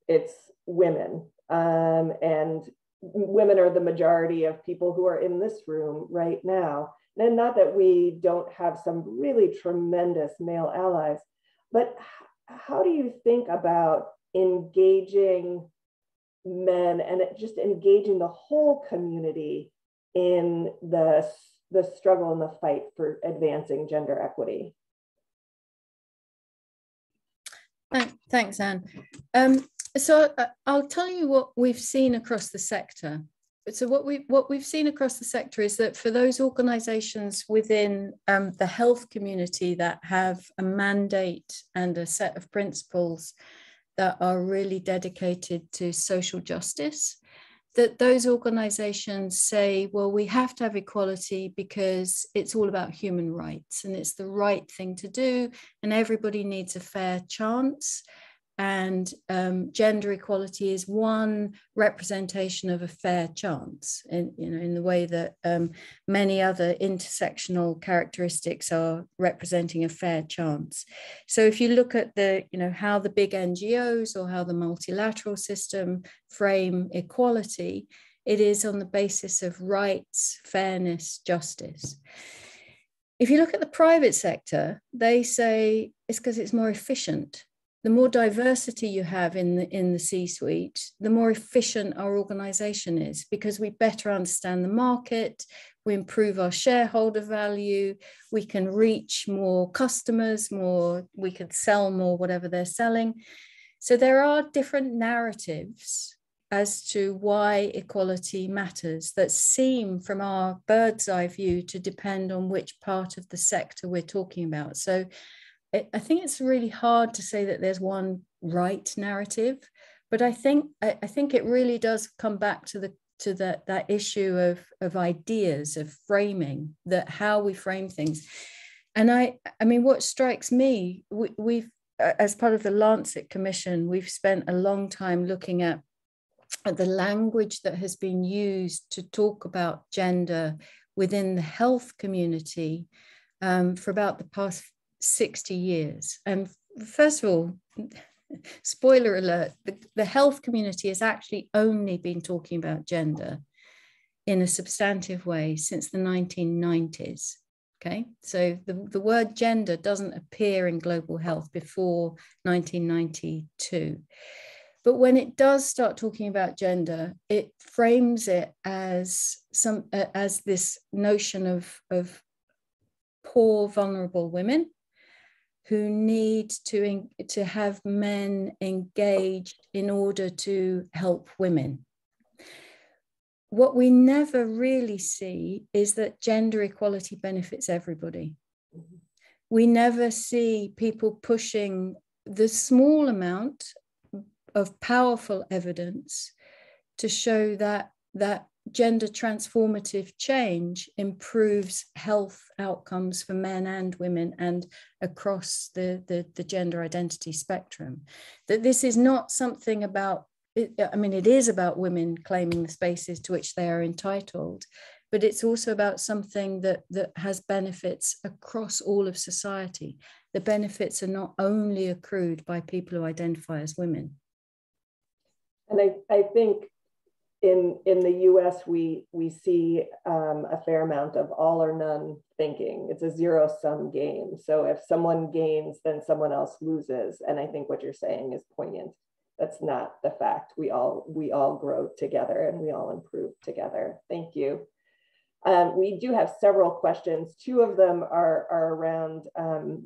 it's women, and women are the majority of people who are in this room right now. And not that we don't have some really tremendous male allies, but how do you think about engaging men and just engaging the whole community in the struggle and the fight for advancing gender equity? Thanks, Anne. So I'll tell you what we've seen across the sector. So what we've seen across the sector is that for those organizations within the health community that have a mandate and a set of principles that are really dedicated to social justice, that those organizations say, well, we have to have equality because it's all about human rights and it's the right thing to do and everybody needs a fair chance. And gender equality is one representation of a fair chance in the way that many other intersectional characteristics are representing a fair chance. So if you look at how the big NGOs or how the multilateral system frame equality, it is on the basis of rights, fairness, justice. If you look at the private sector, they say it's because it's more efficient. The more diversity you have in the C-suite, the more efficient our organization is because we better understand the market, we improve our shareholder value, we can reach more customers, we could sell more, whatever they're selling. So there are different narratives as to why equality matters that seem from our bird's eye view to depend on which part of the sector we're talking about. So I think it's really hard to say that there's one right narrative, but I think it really does come back to that issue of ideas, of framing, that how we frame things. And I mean, what strikes me, we've, as part of the Lancet Commission, we've spent a long time looking at the language that has been used to talk about gender within the health community for about the past 60 years. And first of all, spoiler alert, the health community has actually only been talking about gender in a substantive way since the 1990s. Okay, so the word gender doesn't appear in global health before 1992. But when it does start talking about gender, it frames it as this notion of poor, vulnerable women who need to have men engaged in order to help women. What we never really see is that gender equality benefits everybody. We never see people pushing the small amount of powerful evidence to show that gender transformative change improves health outcomes for men and women and across the gender identity spectrum. That this is not something about, I mean, it is about women claiming the spaces to which they are entitled, but it's also about something that has benefits across all of society. The benefits are not only accrued by people who identify as women. And I think in the US, we see a fair amount of all or none thinking. It's a zero-sum game. So if someone gains, then someone else loses. And I think what you're saying is poignant. That's not the fact. We all grow together and we all improve together. Thank you. We do have several questions. Two of them are around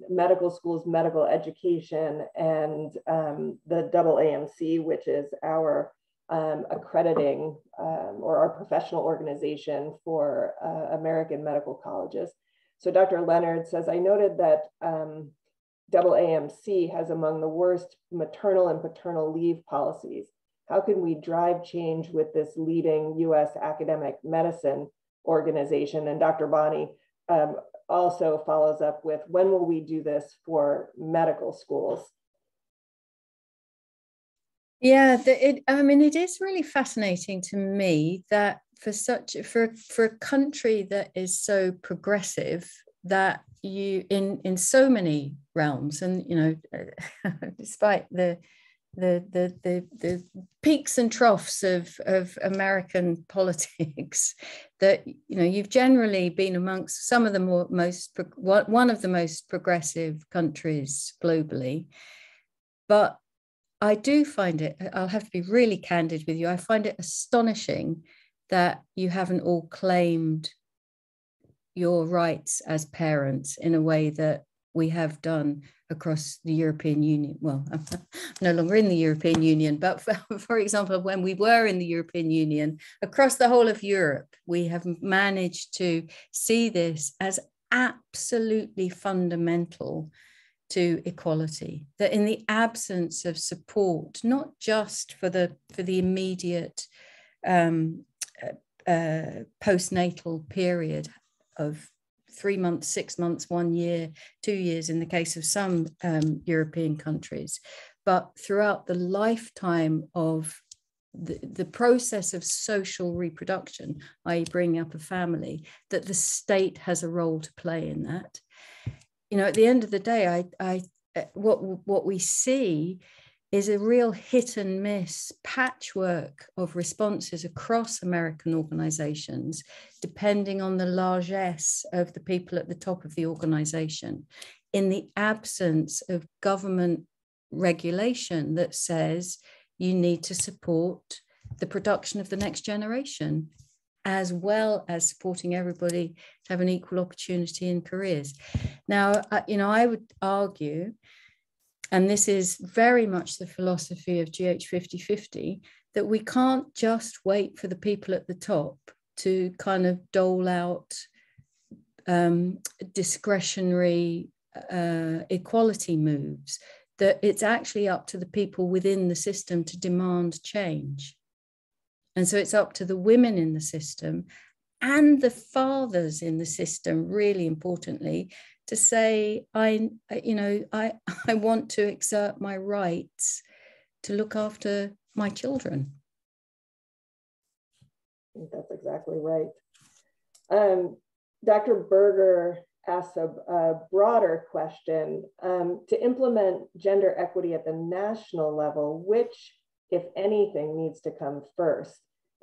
medical schools, medical education, and the AAMC, which is our accrediting or our professional organization for American medical colleges. So Dr. Leonard says, I noted that AAMC has among the worst maternal and paternal leave policies. How can we drive change with this leading US academic medicine organization? And Dr. Bonney also follows up with, when will we do this for medical schools? Yeah, it is really fascinating to me that for a country that is so progressive, that you in so many realms, and you know, despite the peaks and troughs of American politics, that you know, you've generally been amongst some of the one of the most progressive countries globally. But I do find it, I'll have to be really candid with you, I find it astonishing that you haven't all claimed your rights as parents in a way that we have done across the European Union. Well, I'm no longer in the European Union, but for example, when we were in the European Union, across the whole of Europe, we have managed to see this as absolutely fundamental to equality, that in the absence of support, not just for the immediate postnatal period of 3 months, 6 months, 1 year, 2 years in the case of some European countries, but throughout the lifetime of the process of social reproduction, i.e. bringing up a family, that the state has a role to play in that. You know, at the end of the day, what we see is a real hit and miss patchwork of responses across American organizations, depending on the largesse of the people at the top of the organization, in the absence of government regulation that says you need to support the production of the next generation, as well as supporting everybody to have an equal opportunity in careers. Now, you know, I would argue, and this is very much the philosophy of GH 50/50, that we can't just wait for the people at the top to kind of dole out discretionary equality moves, that it's actually up to the people within the system to demand change. And so it's up to the women in the system and the fathers in the system, really importantly, to say, I want to exert my rights to look after my children. I think that's exactly right. Dr. Berger asks a broader question. To implement gender equity at the national level, which, if anything, needs to come first?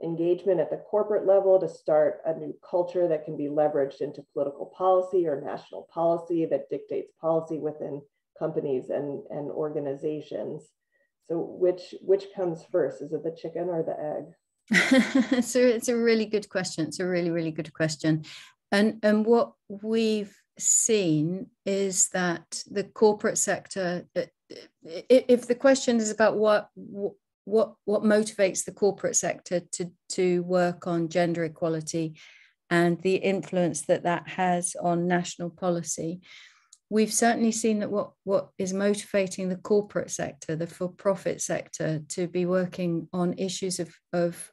Engagement at the corporate level to start a new culture that can be leveraged into political policy or national policy that dictates policy within companies and organizations. So which comes first? Is it the chicken or the egg? So it's a really good question. It's a really, really good question. And what we've seen is that the corporate sector, if the question is about what motivates the corporate sector to work on gender equality and the influence that that has on national policy, we've certainly seen that what is motivating the corporate sector, the for-profit sector, to be working on issues of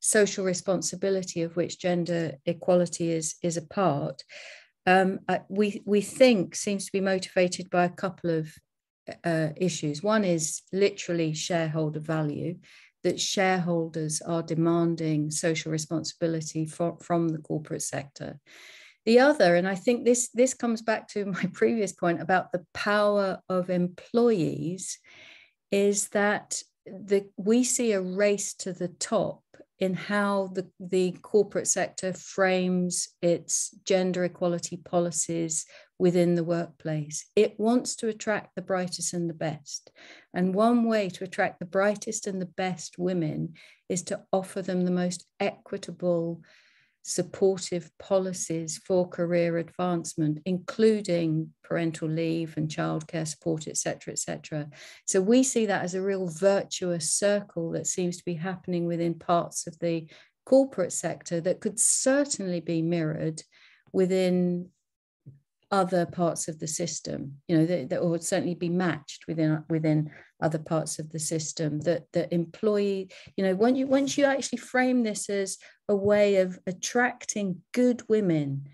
social responsibility, of which gender equality is a part, we think seems to be motivated by a couple of issues. One is literally shareholder value, that shareholders are demanding social responsibility from the corporate sector. The other, and I think this comes back to my previous point about the power of employees, is that we see a race to the top in how the corporate sector frames its gender equality policies within the workplace. It wants to attract the brightest and the best. And one way to attract the brightest and the best women is to offer them the most equitable, supportive policies for career advancement, including parental leave and childcare support, et cetera, et cetera. So we see that as a real virtuous circle that seems to be happening within parts of the corporate sector that could certainly be mirrored within other parts of the system, that would certainly be matched within other parts of the system, that the employee, once you actually frame this as a way of attracting good women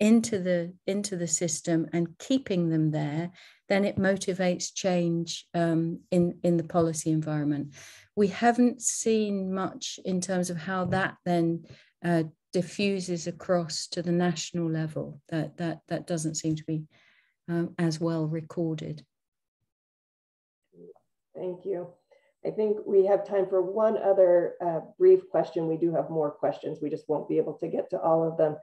into the system and keeping them there, then it motivates change in the policy environment. We haven't seen much in terms of how that then diffuses across to the national level. That doesn't seem to be as well recorded. Thank you. I think we have time for one other brief question. We do have more questions. We just won't be able to get to all of them.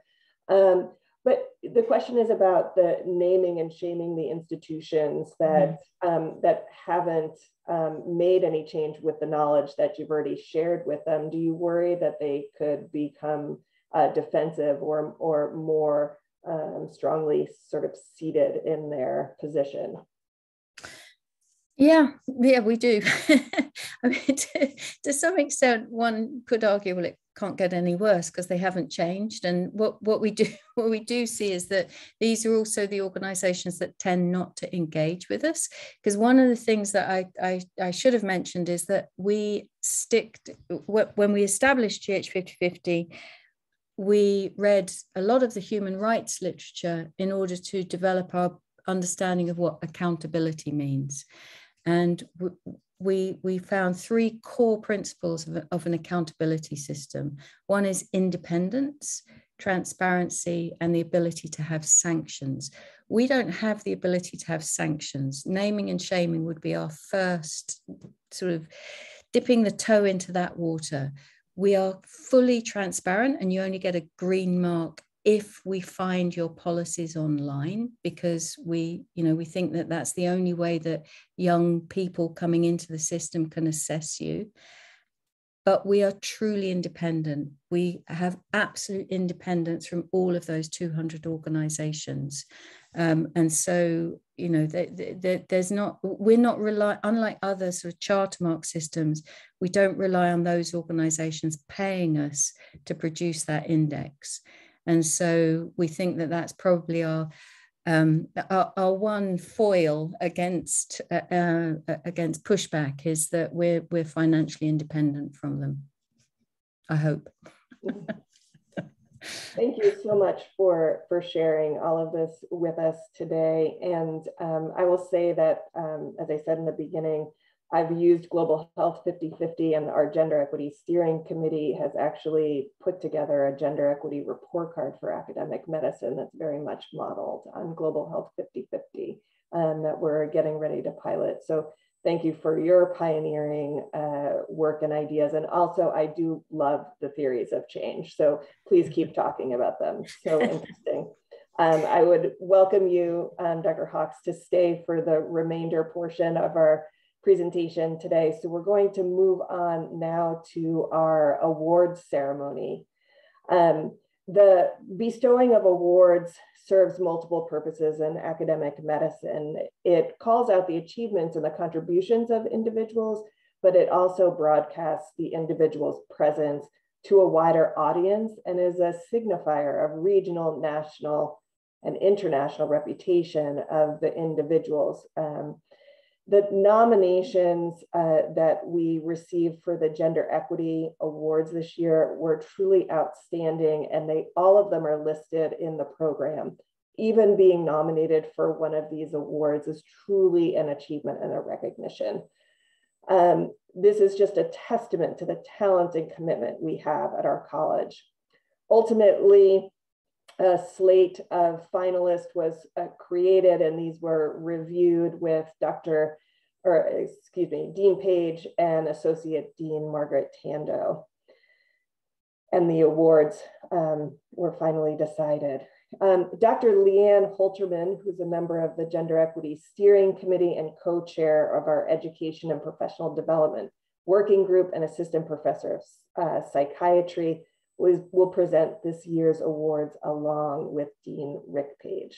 But the question is about the naming and shaming the institutions that, that haven't made any change with the knowledge that you've already shared with them. Do you worry that they could become defensive or more strongly sort of seated in their position? Yeah, we do. I mean, to some extent, one could argue, well, it can't get any worse because they haven't changed. And what we do see is that these are also the organizations that tend not to engage with us. Because one of the things that I should have mentioned is that we stick to, when we established GH 50/50, we read a lot of the human rights literature in order to develop our understanding of what accountability means. And we found three core principles of an accountability system. One is independence, transparency, and the ability to have sanctions. We don't have the ability to have sanctions. Naming and shaming would be our first sort of dipping the toe into that water. We are fully transparent, and you only get a green mark if we find your policies online, because we think that that's the only way that young people coming into the system can assess you. but we are truly independent. We have absolute independence from all of those 200 organizations. And so, you know, there's not, we're not rely, unlike other sort of charter mark systems, we don't rely on those organizations paying us to produce that index. And so we think that that's probably our one foil against against pushback is that we're financially independent from them. I hope. Thank you so much for sharing all of this with us today. And I will say that, as I said in the beginning, I've used Global Health 50/50, and our Gender Equity Steering Committee has actually put together a gender equity report card for academic medicine that's very much modeled on Global Health 50/50 that we're getting ready to pilot. So thank you for your pioneering work and ideas. And also, I do love the theories of change. So please keep talking about them. So interesting. I would welcome you, Dr. Hawkes, to stay for the remainder portion of our presentation today. So we're going to move on now to our awards ceremony. The bestowing of awards serves multiple purposes in academic medicine. It calls out the achievements and the contributions of individuals, but it also broadcasts the individual's presence to a wider audience and is a signifier of regional, national, and international reputation of the individuals. The nominations that we received for the Gender Equity Awards this year were truly outstanding, and all of them are listed in the program. Even being nominated for one of these awards is truly an achievement and a recognition. This is just a testament to the talent and commitment we have at our college. Ultimately, a slate of finalists was created, and these were reviewed with Dean Page and Associate Dean Margaret Tando. And the awards were finally decided. Dr. Leanne Holterman, who's a member of the Gender Equity Steering Committee and co-chair of our Education and Professional Development Working Group and Assistant Professor of Psychiatry, will present this year's awards along with Dean Rick Page.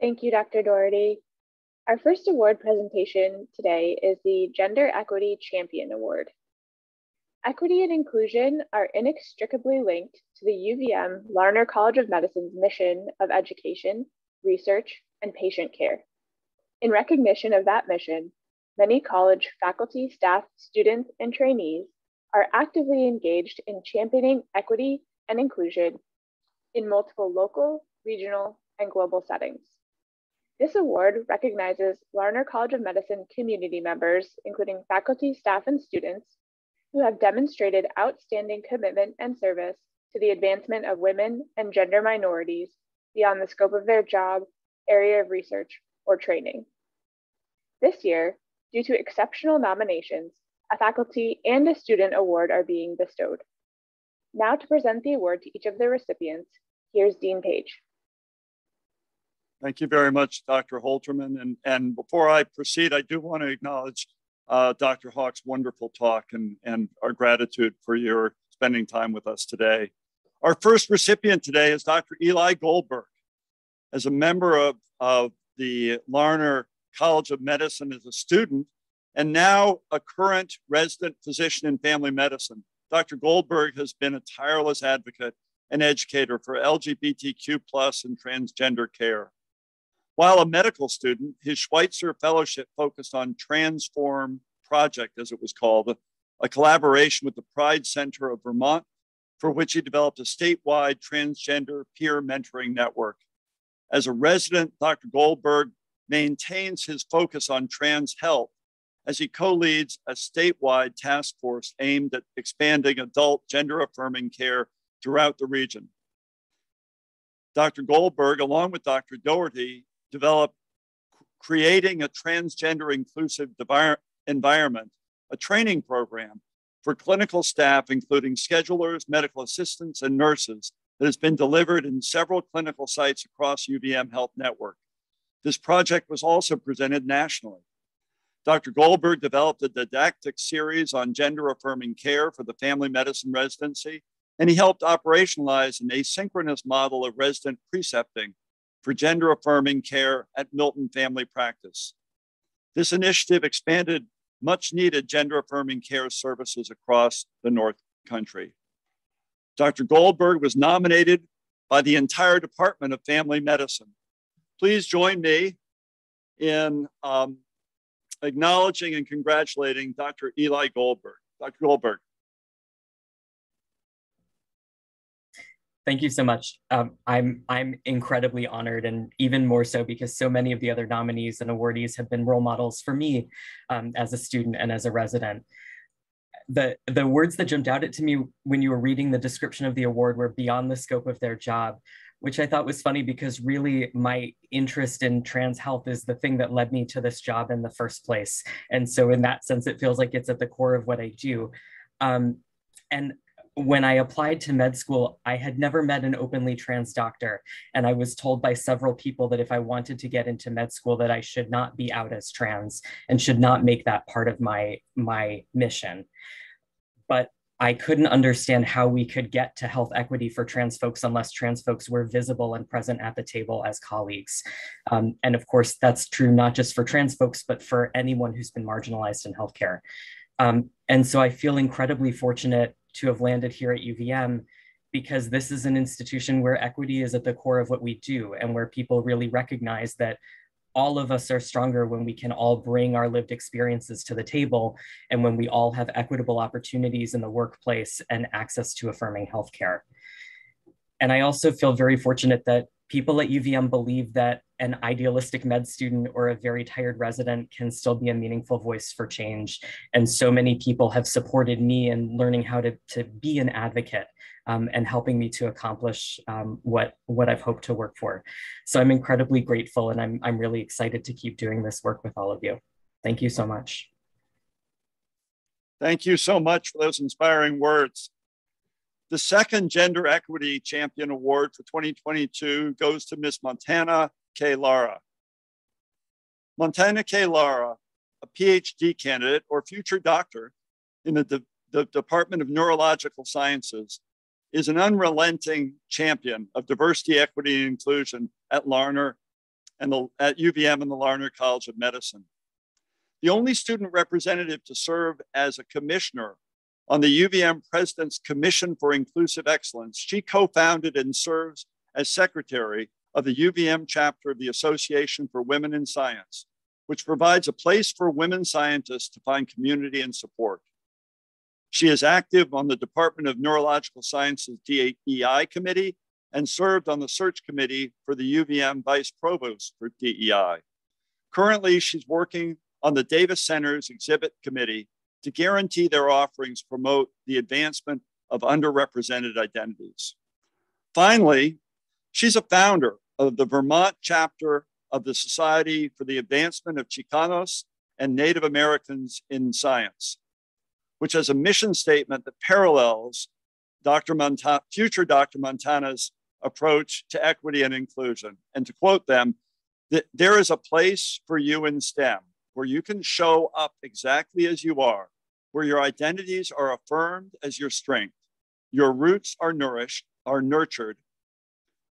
Thank you, Dr. Doherty. Our first award presentation today is the Gender Equity Champion Award. Equity and inclusion are inextricably linked to the UVM Larner College of Medicine's mission of education, research, and patient care. In recognition of that mission, many college faculty, staff, students, and trainees are actively engaged in championing equity and inclusion in multiple local, regional, and global settings. This award recognizes Larner College of Medicine community members, including faculty, staff, and students, who have demonstrated outstanding commitment and service to the advancement of women and gender minorities beyond the scope of their job, area of research, or training. This year, due to exceptional nominations, a faculty and a student award are being bestowed. Now to present the award to each of the recipients, here's Dean Page. Thank you very much, Dr. Holterman. And before I proceed, I do want to acknowledge Dr. Hawkes' wonderful talk and our gratitude for your spending time with us today. Our first recipient today is Dr. Eli Goldberg. As a member of the Larner College of Medicine as a student, and now a current resident physician in family medicine, Dr. Goldberg has been a tireless advocate and educator for LGBTQ+ and transgender care. While a medical student, his Schweitzer Fellowship focused on Transform Project, as it was called, a collaboration with the Pride Center of Vermont, for which he developed a statewide transgender peer mentoring network. As a resident, Dr. Goldberg maintains his focus on trans health, as he co-leads a statewide task force aimed at expanding adult gender-affirming care throughout the region. Dr. Goldberg, along with Dr. Doherty, developed Creating a Transgender Inclusive Environment, a training program for clinical staff, including schedulers, medical assistants, and nurses, that has been delivered in several clinical sites across UVM Health Network. This project was also presented nationally. Dr. Goldberg developed a didactic series on gender-affirming care for the family medicine residency, and he helped operationalize an asynchronous model of resident precepting for gender-affirming care at Milton Family Practice. This initiative expanded much-needed gender-affirming care services across the North Country. Dr. Goldberg was nominated by the entire Department of Family Medicine. Please join me in acknowledging and congratulating Dr. Eli Goldberg. Dr. Goldberg. Thank you so much. I'm incredibly honored, and even more so because so many of the other nominees and awardees have been role models for me as a student and as a resident. The words that jumped out to me when you were reading the description of the award were beyond the scope of their job, which I thought was funny because really my interest in trans health is the thing that led me to this job in the first place. And so in that sense, it feels like it's at the core of what I do. When I applied to med school, I had never met an openly trans doctor, and I was told by several people that if I wanted to get into med school, that I should not be out as trans and should not make that part of my mission. But I couldn't understand how we could get to health equity for trans folks unless trans folks were visible and present at the table as colleagues. And of course, that's true not just for trans folks, but for anyone who's been marginalized in healthcare. And so I feel incredibly fortunate to have landed here at UVM, because this is an institution where equity is at the core of what we do, and where people really recognize that all of us are stronger when we can all bring our lived experiences to the table, and when we all have equitable opportunities in the workplace and access to affirming healthcare. And I also feel very fortunate that people at UVM believe that an idealistic med student or a very tired resident can still be a meaningful voice for change. And so many people have supported me in learning how to be an advocate and helping me to accomplish what I've hoped to work for. So I'm incredibly grateful, and I'm really excited to keep doing this work with all of you. Thank you so much. Thank you so much for those inspiring words. The second Gender Equity Champion Award for 2022 goes to Miss Montana K. Lara. Montana K. Lara, a PhD candidate or future doctor in the Department of Neurological Sciences, is an unrelenting champion of diversity, equity, and inclusion at Larner and at UVM and the Larner College of Medicine. The only student representative to serve as a commissioner on the UVM President's Commission for Inclusive Excellence, she co-founded and serves as secretary of the UVM chapter of the Association for Women in Science, which provides a place for women scientists to find community and support. She is active on the Department of Neurological Sciences DEI Committee and served on the search committee for the UVM Vice Provost for DEI. Currently, she's working on the Davis Center's Exhibit Committee to guarantee their offerings promote the advancement of underrepresented identities. Finally, she's a founder of the Vermont chapter of the Society for the Advancement of Chicanos and Native Americans in Science, which has a mission statement that parallels future Dr. Montana's approach to equity and inclusion. And to quote them, "There is a place for you in STEM where you can show up exactly as you are, where your identities are affirmed as your strength, your roots are nourished, are nurtured,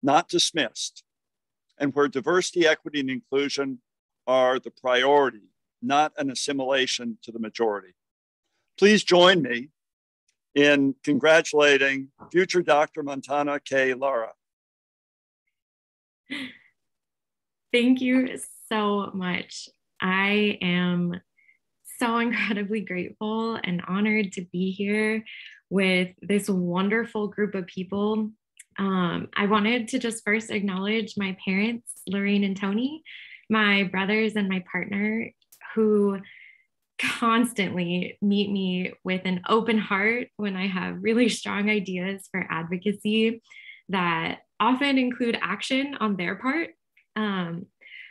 not dismissed, and where diversity, equity, and inclusion are the priority, not an assimilation to the majority." Please join me in congratulating future Dr. Montana K. Lara. Thank you so much. I am so incredibly grateful and honored to be here with this wonderful group of people. I wanted to just first acknowledge my parents, Lorraine and Tony, my brothers and my partner, who constantly meet me with an open heart when I have really strong ideas for advocacy that often include action on their part.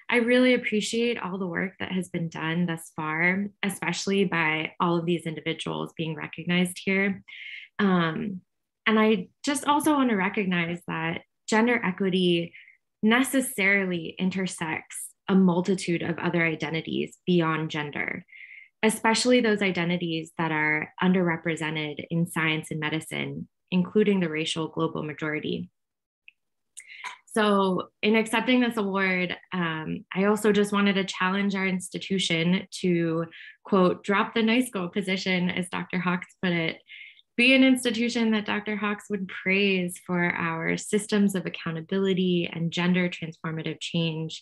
I really appreciate all the work that has been done thus far, especially by all of these individuals being recognized here. And I just also want to recognize that gender equity necessarily intersects a multitude of other identities beyond gender, especially those identities that are underrepresented in science and medicine, including the racial global majority. So in accepting this award, I also just wanted to challenge our institution to, quote, drop the nice girl position, as Dr. Hawkes put it, be an institution that Dr. Hawkes would praise for our systems of accountability and gender transformative change,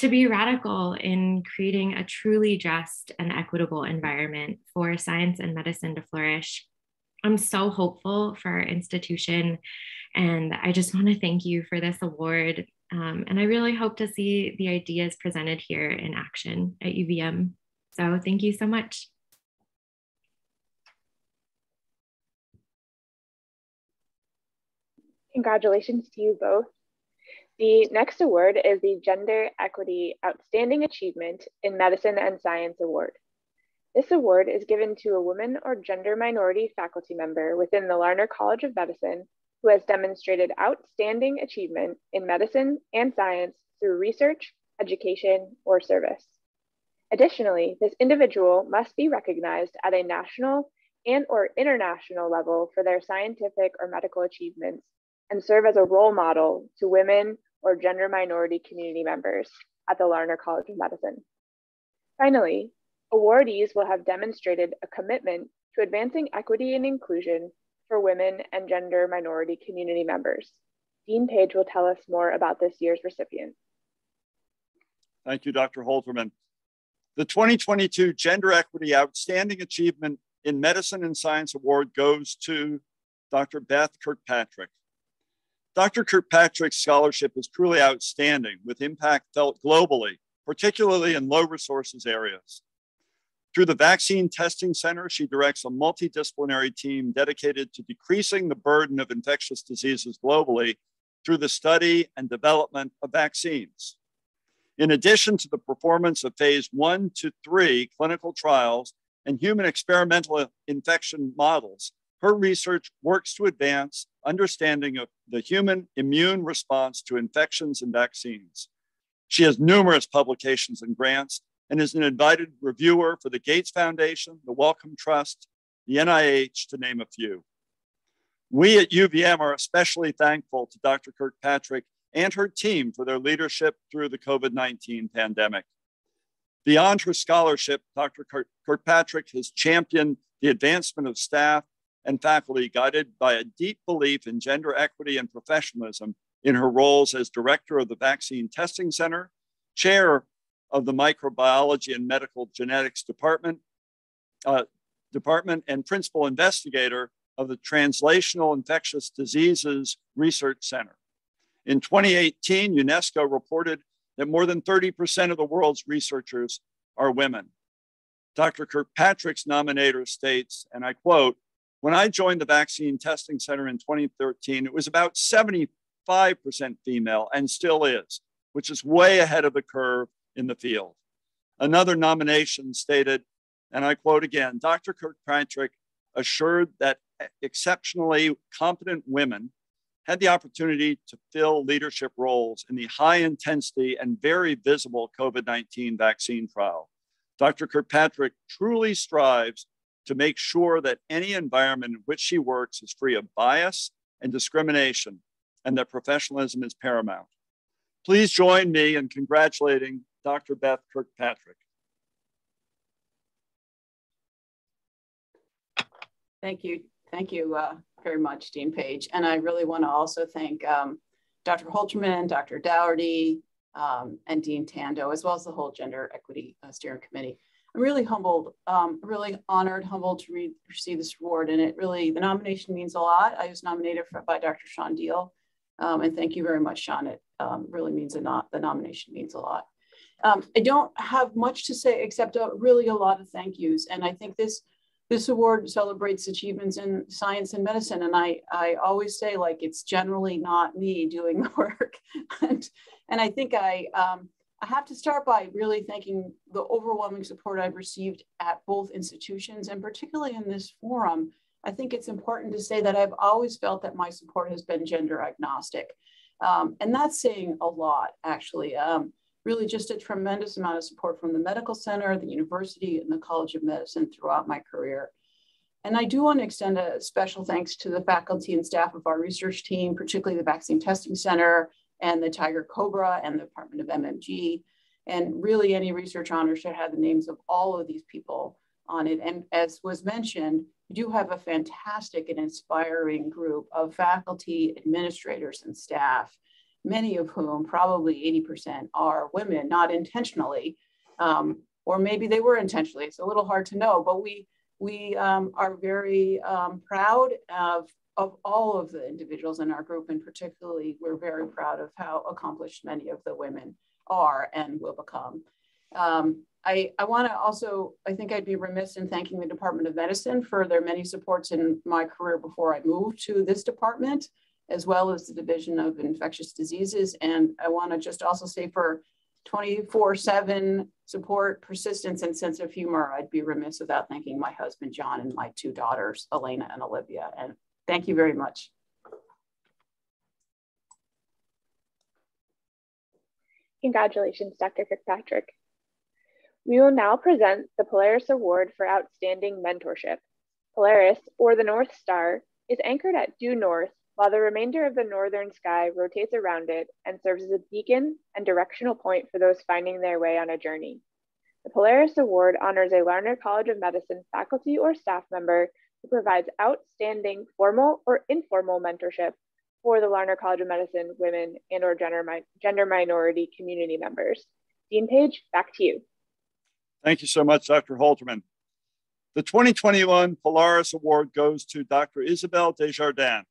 to be radical in creating a truly just and equitable environment for science and medicine to flourish. I'm so hopeful for our institution, and I just want to thank you for this award. And I really hope to see the ideas presented here in action at UVM. So thank you so much. Congratulations to you both. The next award is the Gender Equity Outstanding Achievement in Medicine and Science Award. This award is given to a woman or gender minority faculty member within the Larner College of Medicine who has demonstrated outstanding achievement in medicine and science through research, education, or service. Additionally, this individual must be recognized at a national and/or international level for their scientific or medical achievements and serve as a role model to women or gender minority community members at the Larner College of Medicine. Finally, awardees will have demonstrated a commitment to advancing equity and inclusion for women and gender minority community members. Dean Page will tell us more about this year's recipient. Thank you, Dr. Holterman. The 2022 Gender Equity Outstanding Achievement in Medicine and Science Award goes to Dr. Beth Kirkpatrick. Dr. Kirkpatrick's scholarship is truly outstanding, with impact felt globally, particularly in low resources areas. Through the Vaccine Testing Center, she directs a multidisciplinary team dedicated to decreasing the burden of infectious diseases globally through the study and development of vaccines. In addition to the performance of phase 1 to 3 clinical trials and human experimental infection models, her research works to advance understanding of the human immune response to infections and vaccines. She has numerous publications and grants, and is an invited reviewer for the Gates Foundation, the Wellcome Trust, the NIH, to name a few. We at UVM are especially thankful to Dr. Kirkpatrick and her team for their leadership through the COVID-19 pandemic. Beyond her scholarship, Dr. Kirkpatrick has championed the advancement of staff and faculty, guided by a deep belief in gender equity and professionalism in her roles as director of the Vaccine Testing Center, chair of the Microbiology and Medical Genetics Department and principal investigator of the Translational Infectious Diseases Research Center. In 2018, UNESCO reported that more than 30% of the world's researchers are women. Dr. Kirkpatrick's nominator states, and I quote, "When I joined the Vaccine Testing Center in 2013, it was about 75% female and still is, which is way ahead of the curve in the field." Another nomination stated, and I quote again, "Dr. Kirkpatrick assured that exceptionally competent women had the opportunity to fill leadership roles in the high intensity and very visible COVID-19 vaccine trial. Dr. Kirkpatrick truly strives to make sure that any environment in which she works is free of bias and discrimination, and that professionalism is paramount." Please join me in congratulating Dr. Beth Kirkpatrick. Thank you. Thank you very much, Dean Page. And I really want to also thank Dr. Holterman, Dr. Doherty, and Dean Tando, as well as the whole Gender Equity Steering Committee. I'm really humbled, really honored, humbled to receive this award. And it really, the nomination means a lot. I was nominated by Dr. Sean Deal. And thank you very much, Sean. It really means a lot. The nomination means a lot. I don't have much to say except really a lot of thank yous. And I think this award celebrates achievements in science and medicine. And I always say, like, it's generally not me doing the work. and I think I have to start by really thanking the overwhelming support I've received at both institutions, and particularly in this forum. I think it's important to say that I've always felt that my support has been gender agnostic. And that's saying a lot, actually. really just a tremendous amount of support from the medical center, the university, and the College of Medicine throughout my career. And I do want to extend a special thanks to the faculty and staff of our research team, particularly the Vaccine Testing Center and the Tiger Cobra and the Department of MMG, and really any research honor should have the names of all of these people on it. And as was mentioned, we do have a fantastic and inspiring group of faculty, administrators, and staff, many of whom, probably 80%, are women, not intentionally, or maybe they were intentionally. It's a little hard to know, but we are very proud of all of the individuals in our group, and particularly we're very proud of how accomplished many of the women are and will become. I want to also, I think I'd be remiss in thanking the Department of Medicine for their many supports in my career before I moved to this department, as well as the Division of Infectious Diseases. And I want to just also say for 24/7 support, persistence, and sense of humor, I'd be remiss without thanking my husband, John, and my two daughters, Elena and Olivia. And thank you very much. Congratulations, Dr. Kirkpatrick. We will now present the Polaris Award for Outstanding Mentorship. Polaris, or the North Star, is anchored at due north, while the remainder of the northern sky rotates around it and serves as a beacon and directional point for those finding their way on a journey. The Polaris Award honors a Larner College of Medicine faculty or staff member who provides outstanding formal or informal mentorship for the Larner College of Medicine women and or gender minority community members. Dean Page, back to you. Thank you so much, Dr. Holterman. The 2021 Polaris Award goes to Dr. Isabel Desjardins.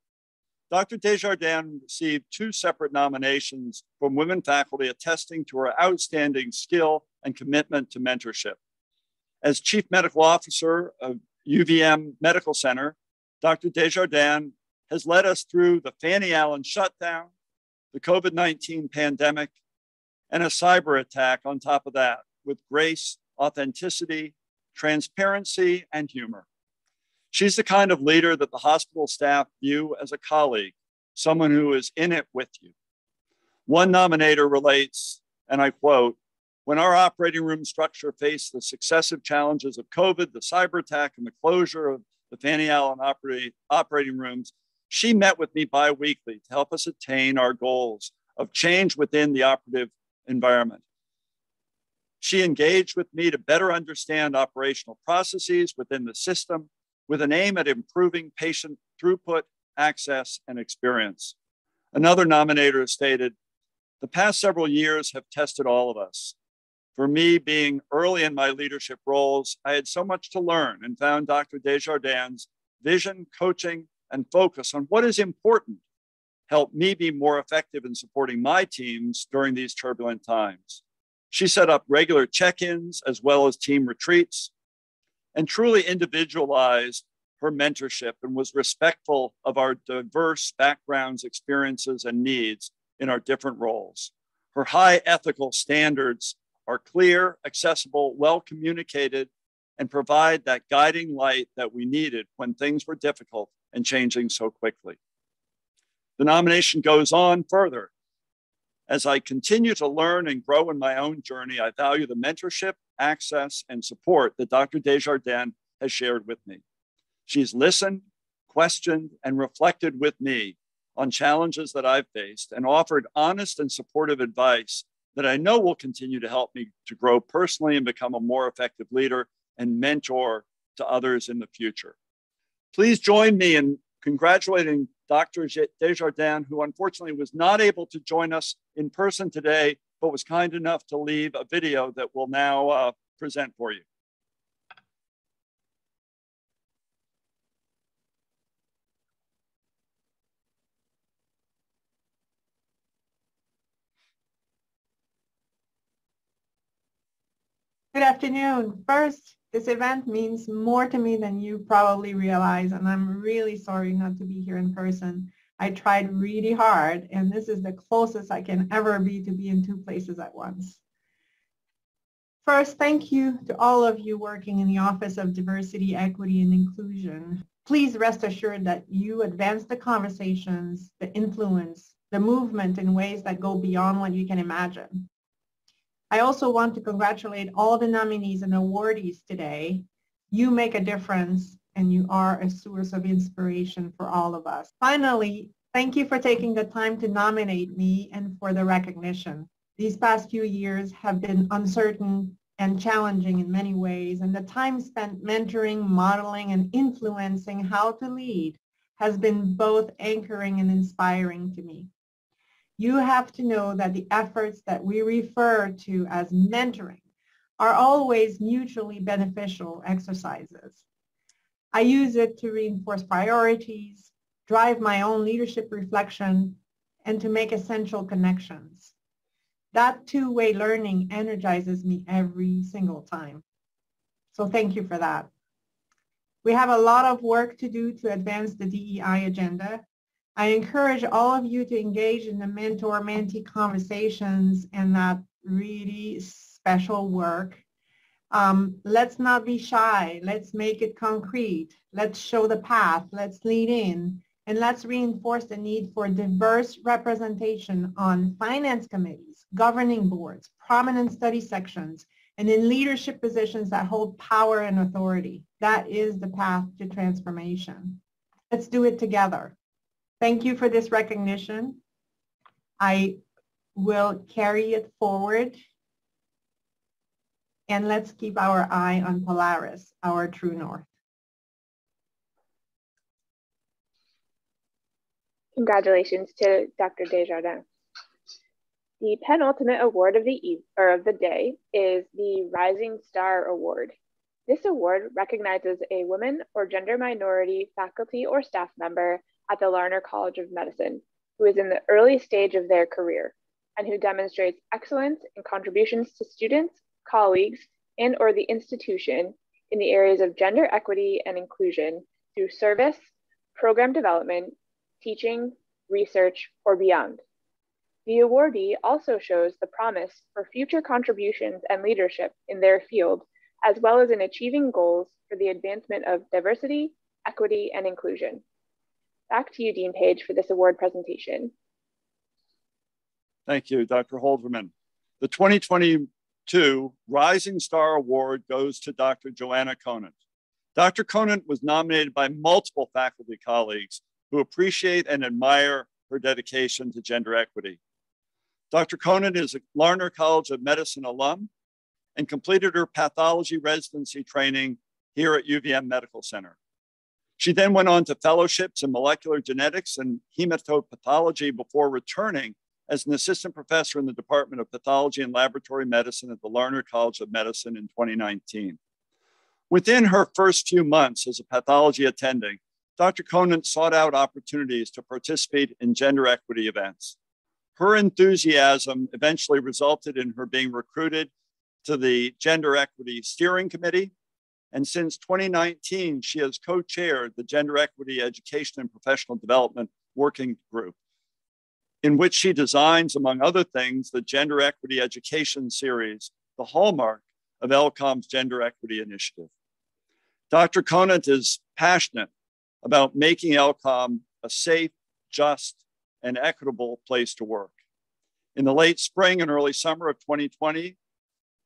Dr. Desjardins received two separate nominations from women faculty attesting to her outstanding skill and commitment to mentorship. As Chief Medical Officer of UVM Medical Center, Dr. Desjardins has led us through the Fannie Allen shutdown, the COVID-19 pandemic, and a cyber attack on top of that, with grace, authenticity, transparency, and humor. She's the kind of leader that the hospital staff view as a colleague, someone who is in it with you. One nominator relates, and I quote, "When our operating room structure faced the successive challenges of COVID, the cyber attack, and the closure of the Fannie Allen operating rooms, she met with me bi-weekly to help us attain our goals of change within the operative environment. She engaged with me to better understand operational processes within the system, with an aim at improving patient throughput, access, and experience." Another nominator stated, "The past several years have tested all of us. For me, being early in my leadership roles, I had so much to learn and found Dr. Desjardins' vision, coaching, and focus on what is important helped me be more effective in supporting my teams during these turbulent times. She set up regular check-ins as well as team retreats, and truly individualized her mentorship and was respectful of our diverse backgrounds, experiences, and needs in our different roles. Her high ethical standards are clear, accessible, well-communicated, and provide that guiding light that we needed when things were difficult and changing so quickly." The nomination goes on further. "As I continue to learn and grow in my own journey, I value the mentorship, access, and support that Dr. Desjardins has shared with me. She's listened, questioned, and reflected with me on challenges that I've faced and offered honest and supportive advice that I know will continue to help me to grow personally and become a more effective leader and mentor to others in the future." Please join me in congratulating Dr. Desjardins, who unfortunately was not able to join us in person today, but was kind enough to leave a video that we'll now present for you. Good afternoon. First, this event means more to me than you probably realize, and I'm really sorry not to be here in person. I tried really hard, and this is the closest I can ever be to be in two places at once. First, thank you to all of you working in the Office of Diversity, Equity, and Inclusion. Please rest assured that you advance the conversations, the influence, the movement in ways that go beyond what you can imagine. I also want to congratulate all the nominees and awardees today. You make a difference, and you are a source of inspiration for all of us. Finally, thank you for taking the time to nominate me and for the recognition. These past few years have been uncertain and challenging in many ways, and the time spent mentoring, modeling, and influencing how to lead has been both anchoring and inspiring to me. You have to know that the efforts that we refer to as mentoring are always mutually beneficial exercises. I use it to reinforce priorities, drive my own leadership reflection, and to make essential connections. That two-way learning energizes me every single time. So thank you for that. We have a lot of work to do to advance the DEI agenda. I encourage all of you to engage in the mentor-mentee conversations and that really special work. Let's not be shy. Let's make it concrete. Let's show the path. Let's lead in. And let's reinforce the need for diverse representation on finance committees, governing boards, prominent study sections, and in leadership positions that hold power and authority. That is the path to transformation. Let's do it together. Thank you for this recognition. I will carry it forward. And let's keep our eye on Polaris, our true north. Congratulations to Dr. Desjardins. The penultimate award of the day is the Rising Star Award. This award recognizes a woman or gender minority faculty or staff member at the Larner College of Medicine who is in the early stage of their career and who demonstrates excellence and contributions to students, colleagues, and or the institution in the areas of gender equity and inclusion through service, program development, teaching, research, or beyond. The awardee also shows the promise for future contributions and leadership in their field, as well as in achieving goals for the advancement of diversity, equity, and inclusion. Back to you, Dean Page, for this award presentation. Thank you, Dr. Holterman. The 2022 Rising Star Award goes to Dr. Joanna Conant. Dr. Conant was nominated by multiple faculty colleagues who appreciate and admire her dedication to gender equity. Dr. Conant is a Larner College of Medicine alum and completed her pathology residency training here at UVM Medical Center. She then went on to fellowships in molecular genetics and hematopathology before returning as an assistant professor in the Department of Pathology and Laboratory Medicine at the Larner College of Medicine in 2019. Within her first few months as a pathology attending, Dr. Conant sought out opportunities to participate in gender equity events. Her enthusiasm eventually resulted in her being recruited to the Gender Equity Steering Committee. And since 2019, she has co-chaired the Gender Equity Education and Professional Development Working Group, in which she designs, among other things, the Gender Equity Education Series, the hallmark of LCOM's Gender Equity Initiative. Dr. Conant is passionate about making LCOM a safe, just, and equitable place to work. In the late spring and early summer of 2020,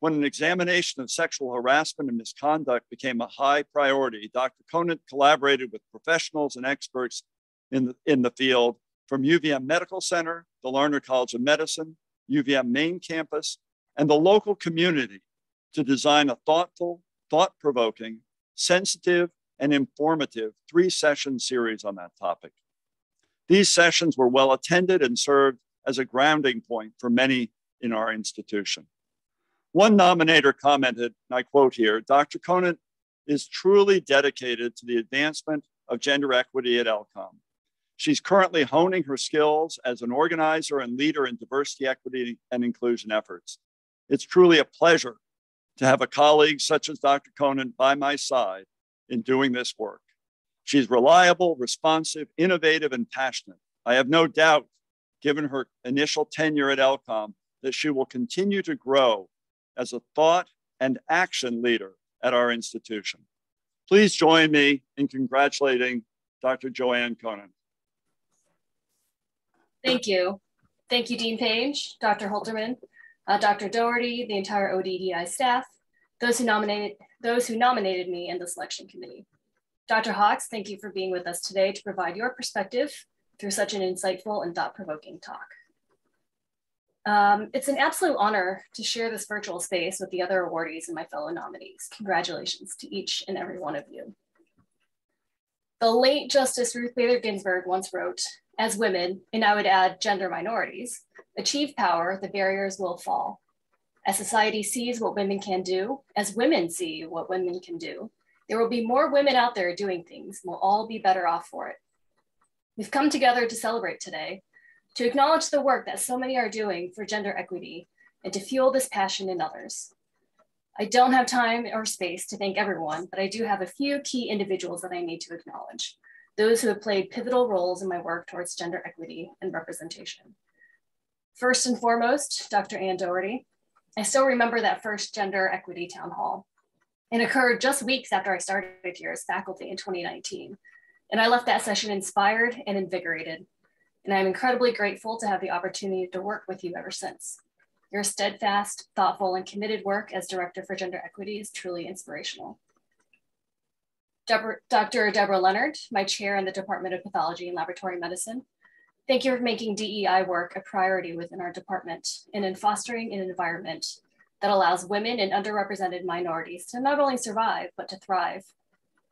when an examination of sexual harassment and misconduct became a high priority, Dr. Conant collaborated with professionals and experts in the field from UVM Medical Center, the Larner College of Medicine, UVM main campus, and the local community to design a thoughtful, thought-provoking, sensitive, and informative three-session series on that topic. These sessions were well attended and served as a grounding point for many in our institution. One nominator commented, and I quote here, "Dr. Conant is truly dedicated to the advancement of gender equity at LCOM. She's currently honing her skills as an organizer and leader in diversity, equity, and inclusion efforts. It's truly a pleasure to have a colleague such as Dr. Conant by my side in doing this work. She's reliable, responsive, innovative, and passionate. I have no doubt, given her initial tenure at LCOM, that she will continue to grow as a thought and action leader at our institution." Please join me in congratulating Dr. Joanna Conant. Thank you. Thank you, Dean Page, Dr. Holterman. Dr. Doherty, the entire ODDI staff, those who nominated me, and the selection committee. Dr. Hawkes, thank you for being with us today to provide your perspective through such an insightful and thought-provoking talk. It's an absolute honor to share this virtual space with the other awardees and my fellow nominees. Congratulations to each and every one of you. The late Justice Ruth Bader Ginsburg once wrote, "As women, and I would add gender minorities, achieve power, the barriers will fall. As society sees what women can do, as women see what women can do, there will be more women out there doing things, and we'll all be better off for it." We've come together to celebrate today, to acknowledge the work that so many are doing for gender equity, and to fuel this passion in others. I don't have time or space to thank everyone, but I do have a few key individuals that I need to acknowledge, those who have played pivotal roles in my work towards gender equity and representation. First and foremost, Dr. Ann Doherty. I still remember that first gender equity town hall. It occurred just weeks after I started here as faculty in 2019. And I left that session inspired and invigorated. And I'm incredibly grateful to have the opportunity to work with you ever since. Your steadfast, thoughtful, and committed work as Director for Gender Equity is truly inspirational. Dr. Deborah Leonard, my chair in the Department of Pathology and Laboratory Medicine, thank you for making DEI work a priority within our department and in fostering an environment that allows women and underrepresented minorities to not only survive, but to thrive,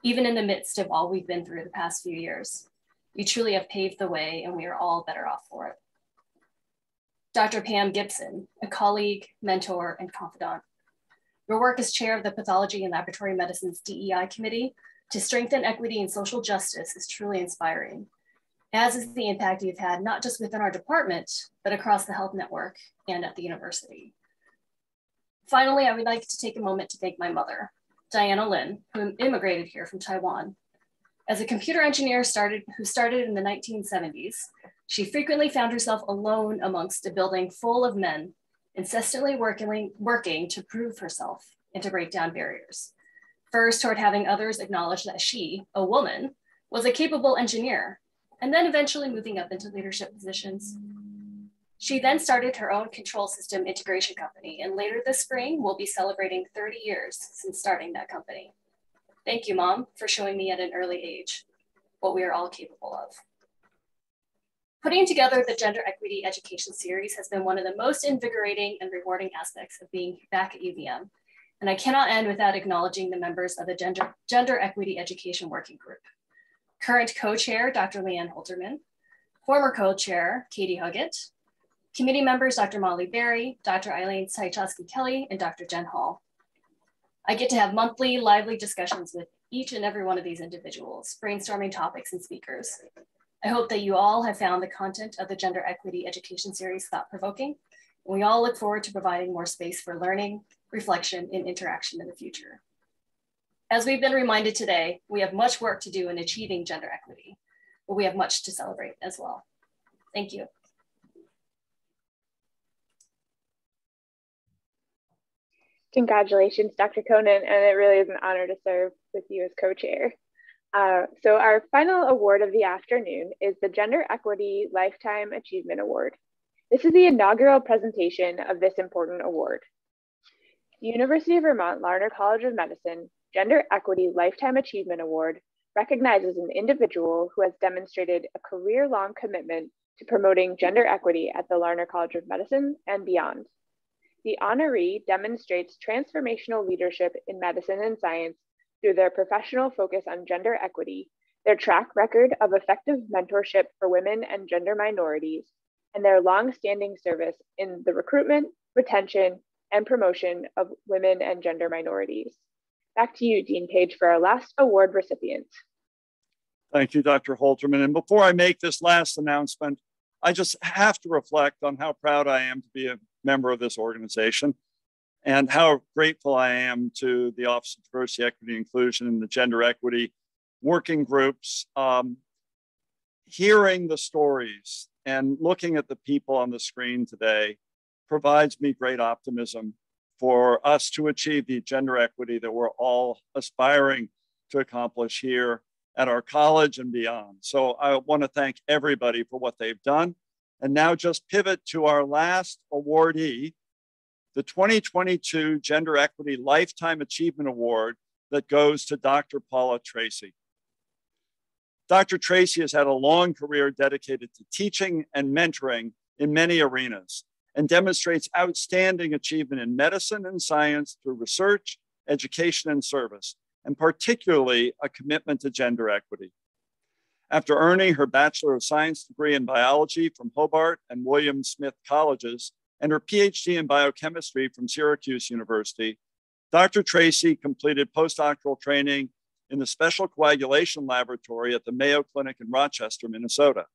even in the midst of all we've been through the past few years. You truly have paved the way, and we are all better off for it. Dr. Pam Gibson, a colleague, mentor, and confidant. Your work as chair of the Pathology and Laboratory Medicine's DEI Committee to strengthen equity and social justice is truly inspiring, as is the impact you've had not just within our department, but across the health network and at the university. Finally, I would like to take a moment to thank my mother, Diana Lin, who immigrated here from Taiwan. As a computer engineer who started in the 1970s, she frequently found herself alone amongst a building full of men, incessantly working to prove herself and to break down barriers. First toward having others acknowledge that she, a woman, was a capable engineer, and then eventually moving up into leadership positions. She then started her own control system integration company, and later this spring, we'll be celebrating 30 years since starting that company. Thank you, Mom, for showing me at an early age what we are all capable of. Putting together the Gender Equity Education Series has been one of the most invigorating and rewarding aspects of being back at UVM, and I cannot end without acknowledging the members of the Gender Equity Education Working Group. Current co-chair, Dr. Leanne Holterman, former co-chair, Katie Huggett, committee members, Dr. Molly Berry, Dr. Eileen Sychowski-Kelly, and Dr. Jen Hall. I get to have monthly lively discussions with each and every one of these individuals, brainstorming topics and speakers. I hope that you all have found the content of the Gender Equity Education Series thought-provoking, and we all look forward to providing more space for learning, reflection, and interaction in the future. As we've been reminded today, we have much work to do in achieving gender equity, but we have much to celebrate as well. Thank you. Congratulations, Dr. Conant, and it really is an honor to serve with you as co-chair. So our final award of the afternoon is the Gender Equity Lifetime Achievement Award. This is the inaugural presentation of this important award. The University of Vermont Larner College of Medicine Gender Equity Lifetime Achievement Award recognizes an individual who has demonstrated a career-long commitment to promoting gender equity at the Larner College of Medicine and beyond. The honoree demonstrates transformational leadership in medicine and science through their professional focus on gender equity, their track record of effective mentorship for women and gender minorities, and their long-standing service in the recruitment, retention, and promotion of women and gender minorities. Back to you, Dean Page, for our last award recipient. Thank you, Dr. Holterman. And before I make this last announcement, I just have to reflect on how proud I am to be a member of this organization and how grateful I am to the Office of Diversity, Equity, and Inclusion and the Gender Equity Working Groups. Hearing the stories and looking at the people on the screen today provides me great optimism for us to achieve the gender equity that we're all aspiring to accomplish here at our college and beyond. So I want to thank everybody for what they've done. And now just pivot to our last awardee, the 2022 Gender Equity Lifetime Achievement Award that goes to Dr. Paula Tracy. Dr. Tracy has had a long career dedicated to teaching and mentoring in many arenas and demonstrates outstanding achievement in medicine and science through research, education, and service, and particularly a commitment to gender equity. After earning her Bachelor of Science degree in biology from Hobart and William Smith Colleges and her PhD in biochemistry from Syracuse University, Dr. Tracy completed postdoctoral training in the Special Coagulation Laboratory at the Mayo Clinic in Rochester, Minnesota.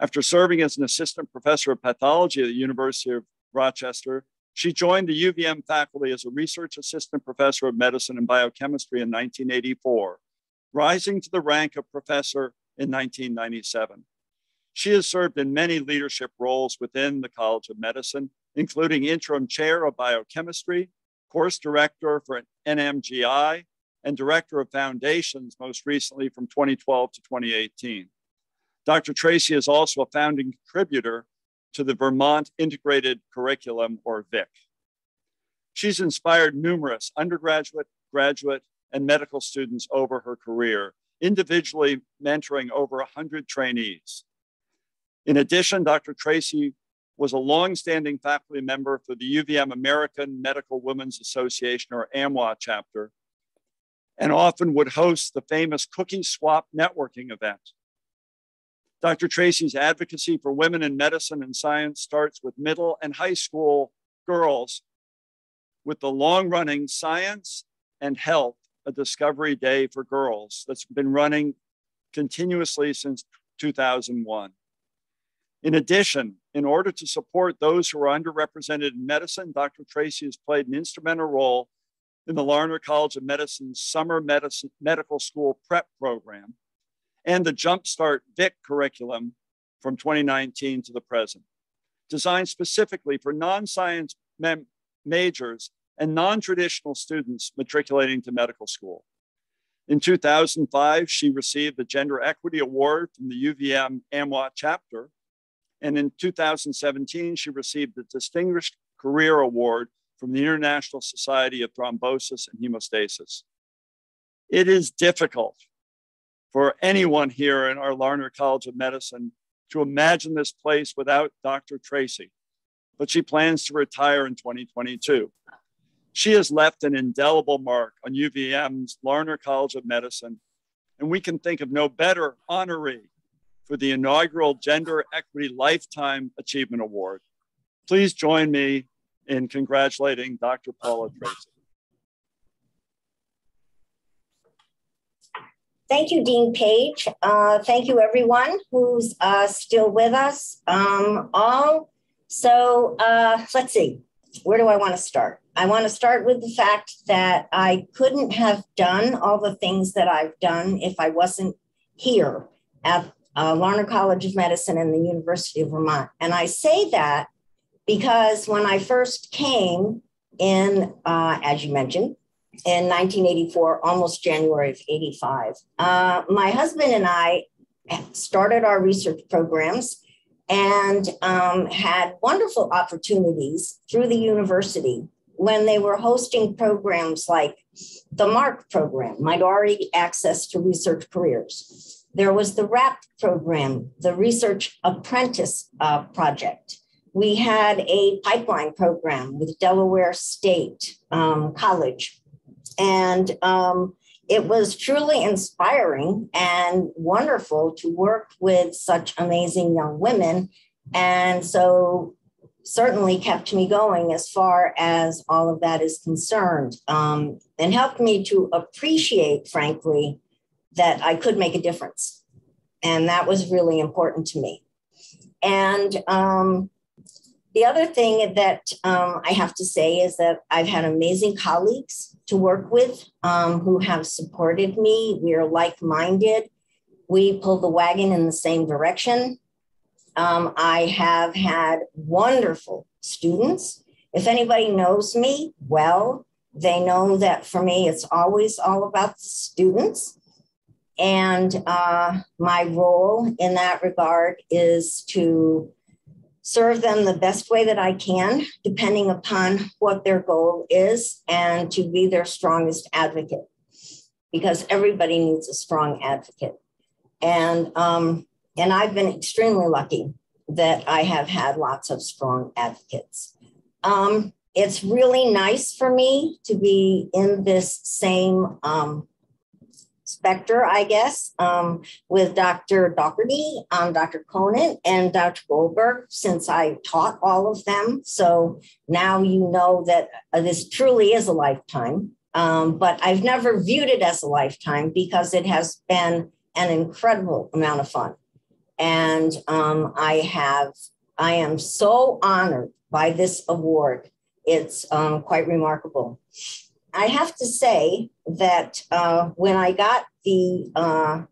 After serving as an assistant professor of pathology at the University of Rochester, she joined the UVM faculty as a research assistant professor of medicine and biochemistry in 1984, rising to the rank of professor in 1997. She has served in many leadership roles within the College of Medicine, including interim chair of biochemistry, course director for NMGI, and director of foundations, most recently from 2012 to 2018. Dr. Tracy is also a founding contributor to the Vermont Integrated Curriculum, or VIC. She's inspired numerous undergraduate, graduate, and medical students over her career, individually mentoring over 100 trainees. In addition, Dr. Tracy was a longstanding faculty member for the UVM American Medical Women's Association, or AMWA chapter, and often would host the famous Cookie Swap networking event. Dr. Tracy's advocacy for women in medicine and science starts with middle and high school girls with the long-running Science and Health, a Discovery Day for Girls that's been running continuously since 2001. In addition, in order to support those who are underrepresented in medicine, Dr. Tracy has played an instrumental role in the Larner College of Medicine's Summer Medical School Prep Program and the Jumpstart VIC curriculum from 2019 to the present, designed specifically for non-science majors and non-traditional students matriculating to medical school. In 2005, she received the Gender Equity Award from the UVM AMWA chapter, and in 2017, she received the Distinguished Career Award from the International Society of Thrombosis and Hemostasis. It is difficult for anyone here in our Larner College of Medicine to imagine this place without Dr. Tracy, but she plans to retire in 2022. She has left an indelible mark on UVM's Larner College of Medicine, and we can think of no better honoree for the inaugural Gender Equity Lifetime Achievement Award. Please join me in congratulating Dr. Paula Tracy. Thank you, Dean Page. Thank you, everyone who's still with us. Let's see, where do I want to start? I want to start with the fact that I couldn't have done all the things that I've done if I wasn't here at Larner College of Medicine and the University of Vermont. And I say that because when I first came in, as you mentioned, in 1984, almost January of 85, my husband and I started our research programs and had wonderful opportunities through the university when they were hosting programs like the MARC program, Minority Access to Research Careers. There was the RAP program, the Research Apprentice Project. We had a pipeline program with Delaware State College, and it was truly inspiring and wonderful to work with such amazing young women, and so certainly kept me going as far as all of that is concerned, and helped me to appreciate, frankly, that I could make a difference, and that was really important to me. And the other thing that I have to say is that I've had amazing colleagues to work with who have supported me. We are like-minded. We pull the wagon in the same direction. I have had wonderful students. If anybody knows me well, they know that for me, it's always all about the students. And my role in that regard is to serve them the best way that I can, depending upon what their goal is, and to be their strongest advocate, because everybody needs a strong advocate. And I've been extremely lucky that I have had lots of strong advocates. It's really nice for me to be in this same specter, I guess, with Dr. Doherty, Dr. Conant, and Dr. Goldberg, since I taught all of them. So now you know that this truly is a lifetime, but I've never viewed it as a lifetime because it has been an incredible amount of fun. And I am so honored by this award. It's quite remarkable. I have to say that when I got the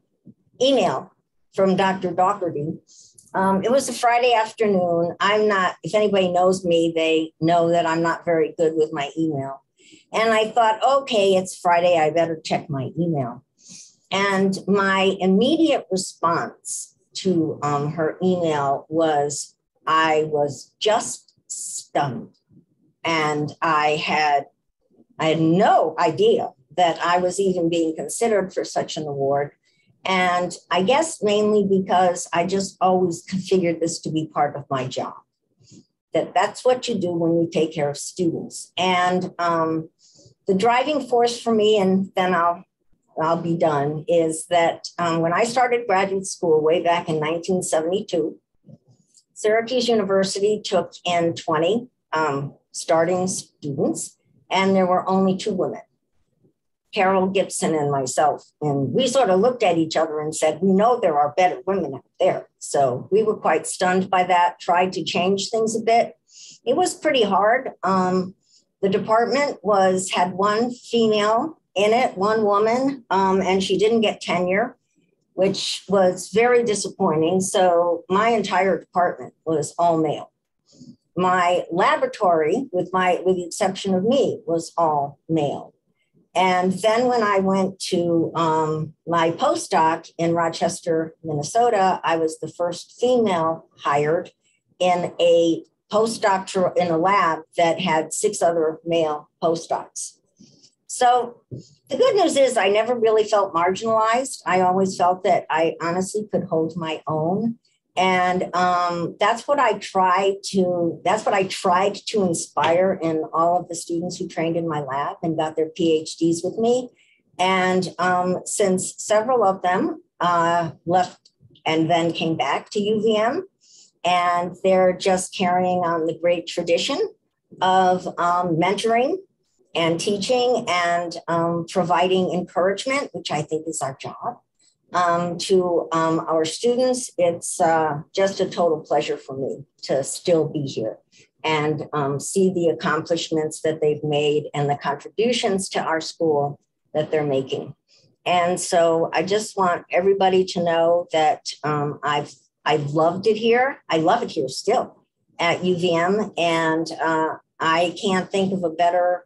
email from Dr. Doherty, it was a Friday afternoon. If anybody knows me, they know that I'm not very good with my email. And I thought, okay, it's Friday, I better check my email. And my immediate response to her email was, I was just stunned. And I had no idea that I was even being considered for such an award. And I guess mainly because I just always figured this to be part of my job, that that's what you do when you take care of students. And the driving force for me, and then I'll be done, is that when I started graduate school way back in 1972, Syracuse University took in 20 starting students, and there were only 2 women, Carol Gibson and myself. And we sort of looked at each other and said, we know there are better women out there. So we were quite stunned by that, tried to change things a bit. It was pretty hard. The department had 1 female in it, 1 woman, and she didn't get tenure, which was very disappointing. So my entire department was all male. My laboratory, with the exception of me, was all male. And then when I went to my postdoc in Rochester, Minnesota, I was the first female hired in a postdoctoral in a lab that had 6 other male postdocs. So the good news is I never really felt marginalized. I always felt that I honestly could hold my own. And that's what I tried to inspire in all of the students who trained in my lab and got their PhDs with me. And since several of them left and then came back to UVM, and they're just carrying on the great tradition of mentoring and teaching and providing encouragement, which I think is our job. To our students, it's just a total pleasure for me to still be here and see the accomplishments that they've made and the contributions to our school that they're making. And so I just want everybody to know that I've loved it here. I love it here still at UVM, and I can't think of a better.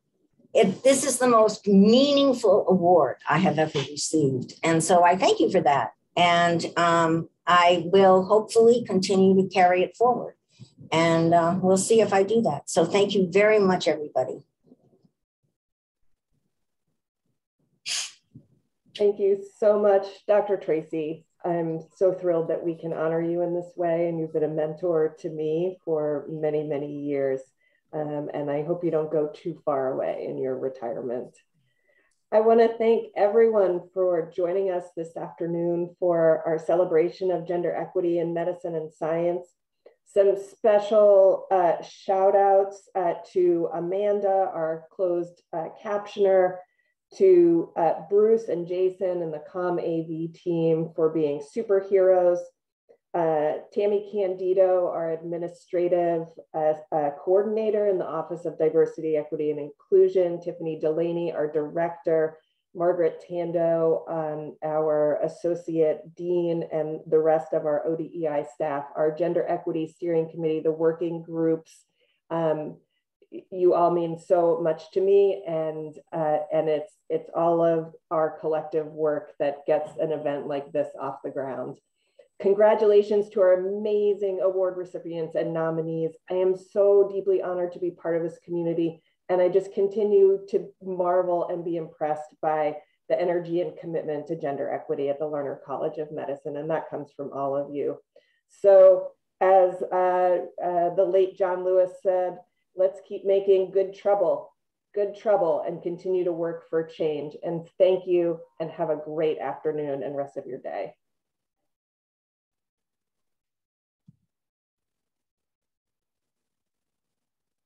This is the most meaningful award I have ever received. And so I thank you for that. And I will hopefully continue to carry it forward. And we'll see if I do that. So thank you very much, everybody. Thank you so much, Dr. Tracy. I'm so thrilled that we can honor you in this way. And you've been a mentor to me for many, many years. And I hope you don't go too far away in your retirement. I want to thank everyone for joining us this afternoon for our celebration of gender equity in medicine and science. Some special shout outs to Amanda, our closed captioner, to Bruce and Jason and the ComAV team for being superheroes. Tammy Candido, our administrative coordinator in the Office of Diversity, Equity, and Inclusion, Tiffany Delaney, our director, Margaret Tando, our associate dean, and the rest of our ODEI staff, our Gender Equity Steering Committee, the working groups. You all mean so much to me, and it's all of our collective work that gets an event like this off the ground. Congratulations to our amazing award recipients and nominees. I am so deeply honored to be part of this community, and I just continue to marvel and be impressed by the energy and commitment to gender equity at the Larner College of Medicine, and that comes from all of you. So as the late John Lewis said, let's keep making good trouble, and continue to work for change. And thank you, and have a great afternoon and rest of your day.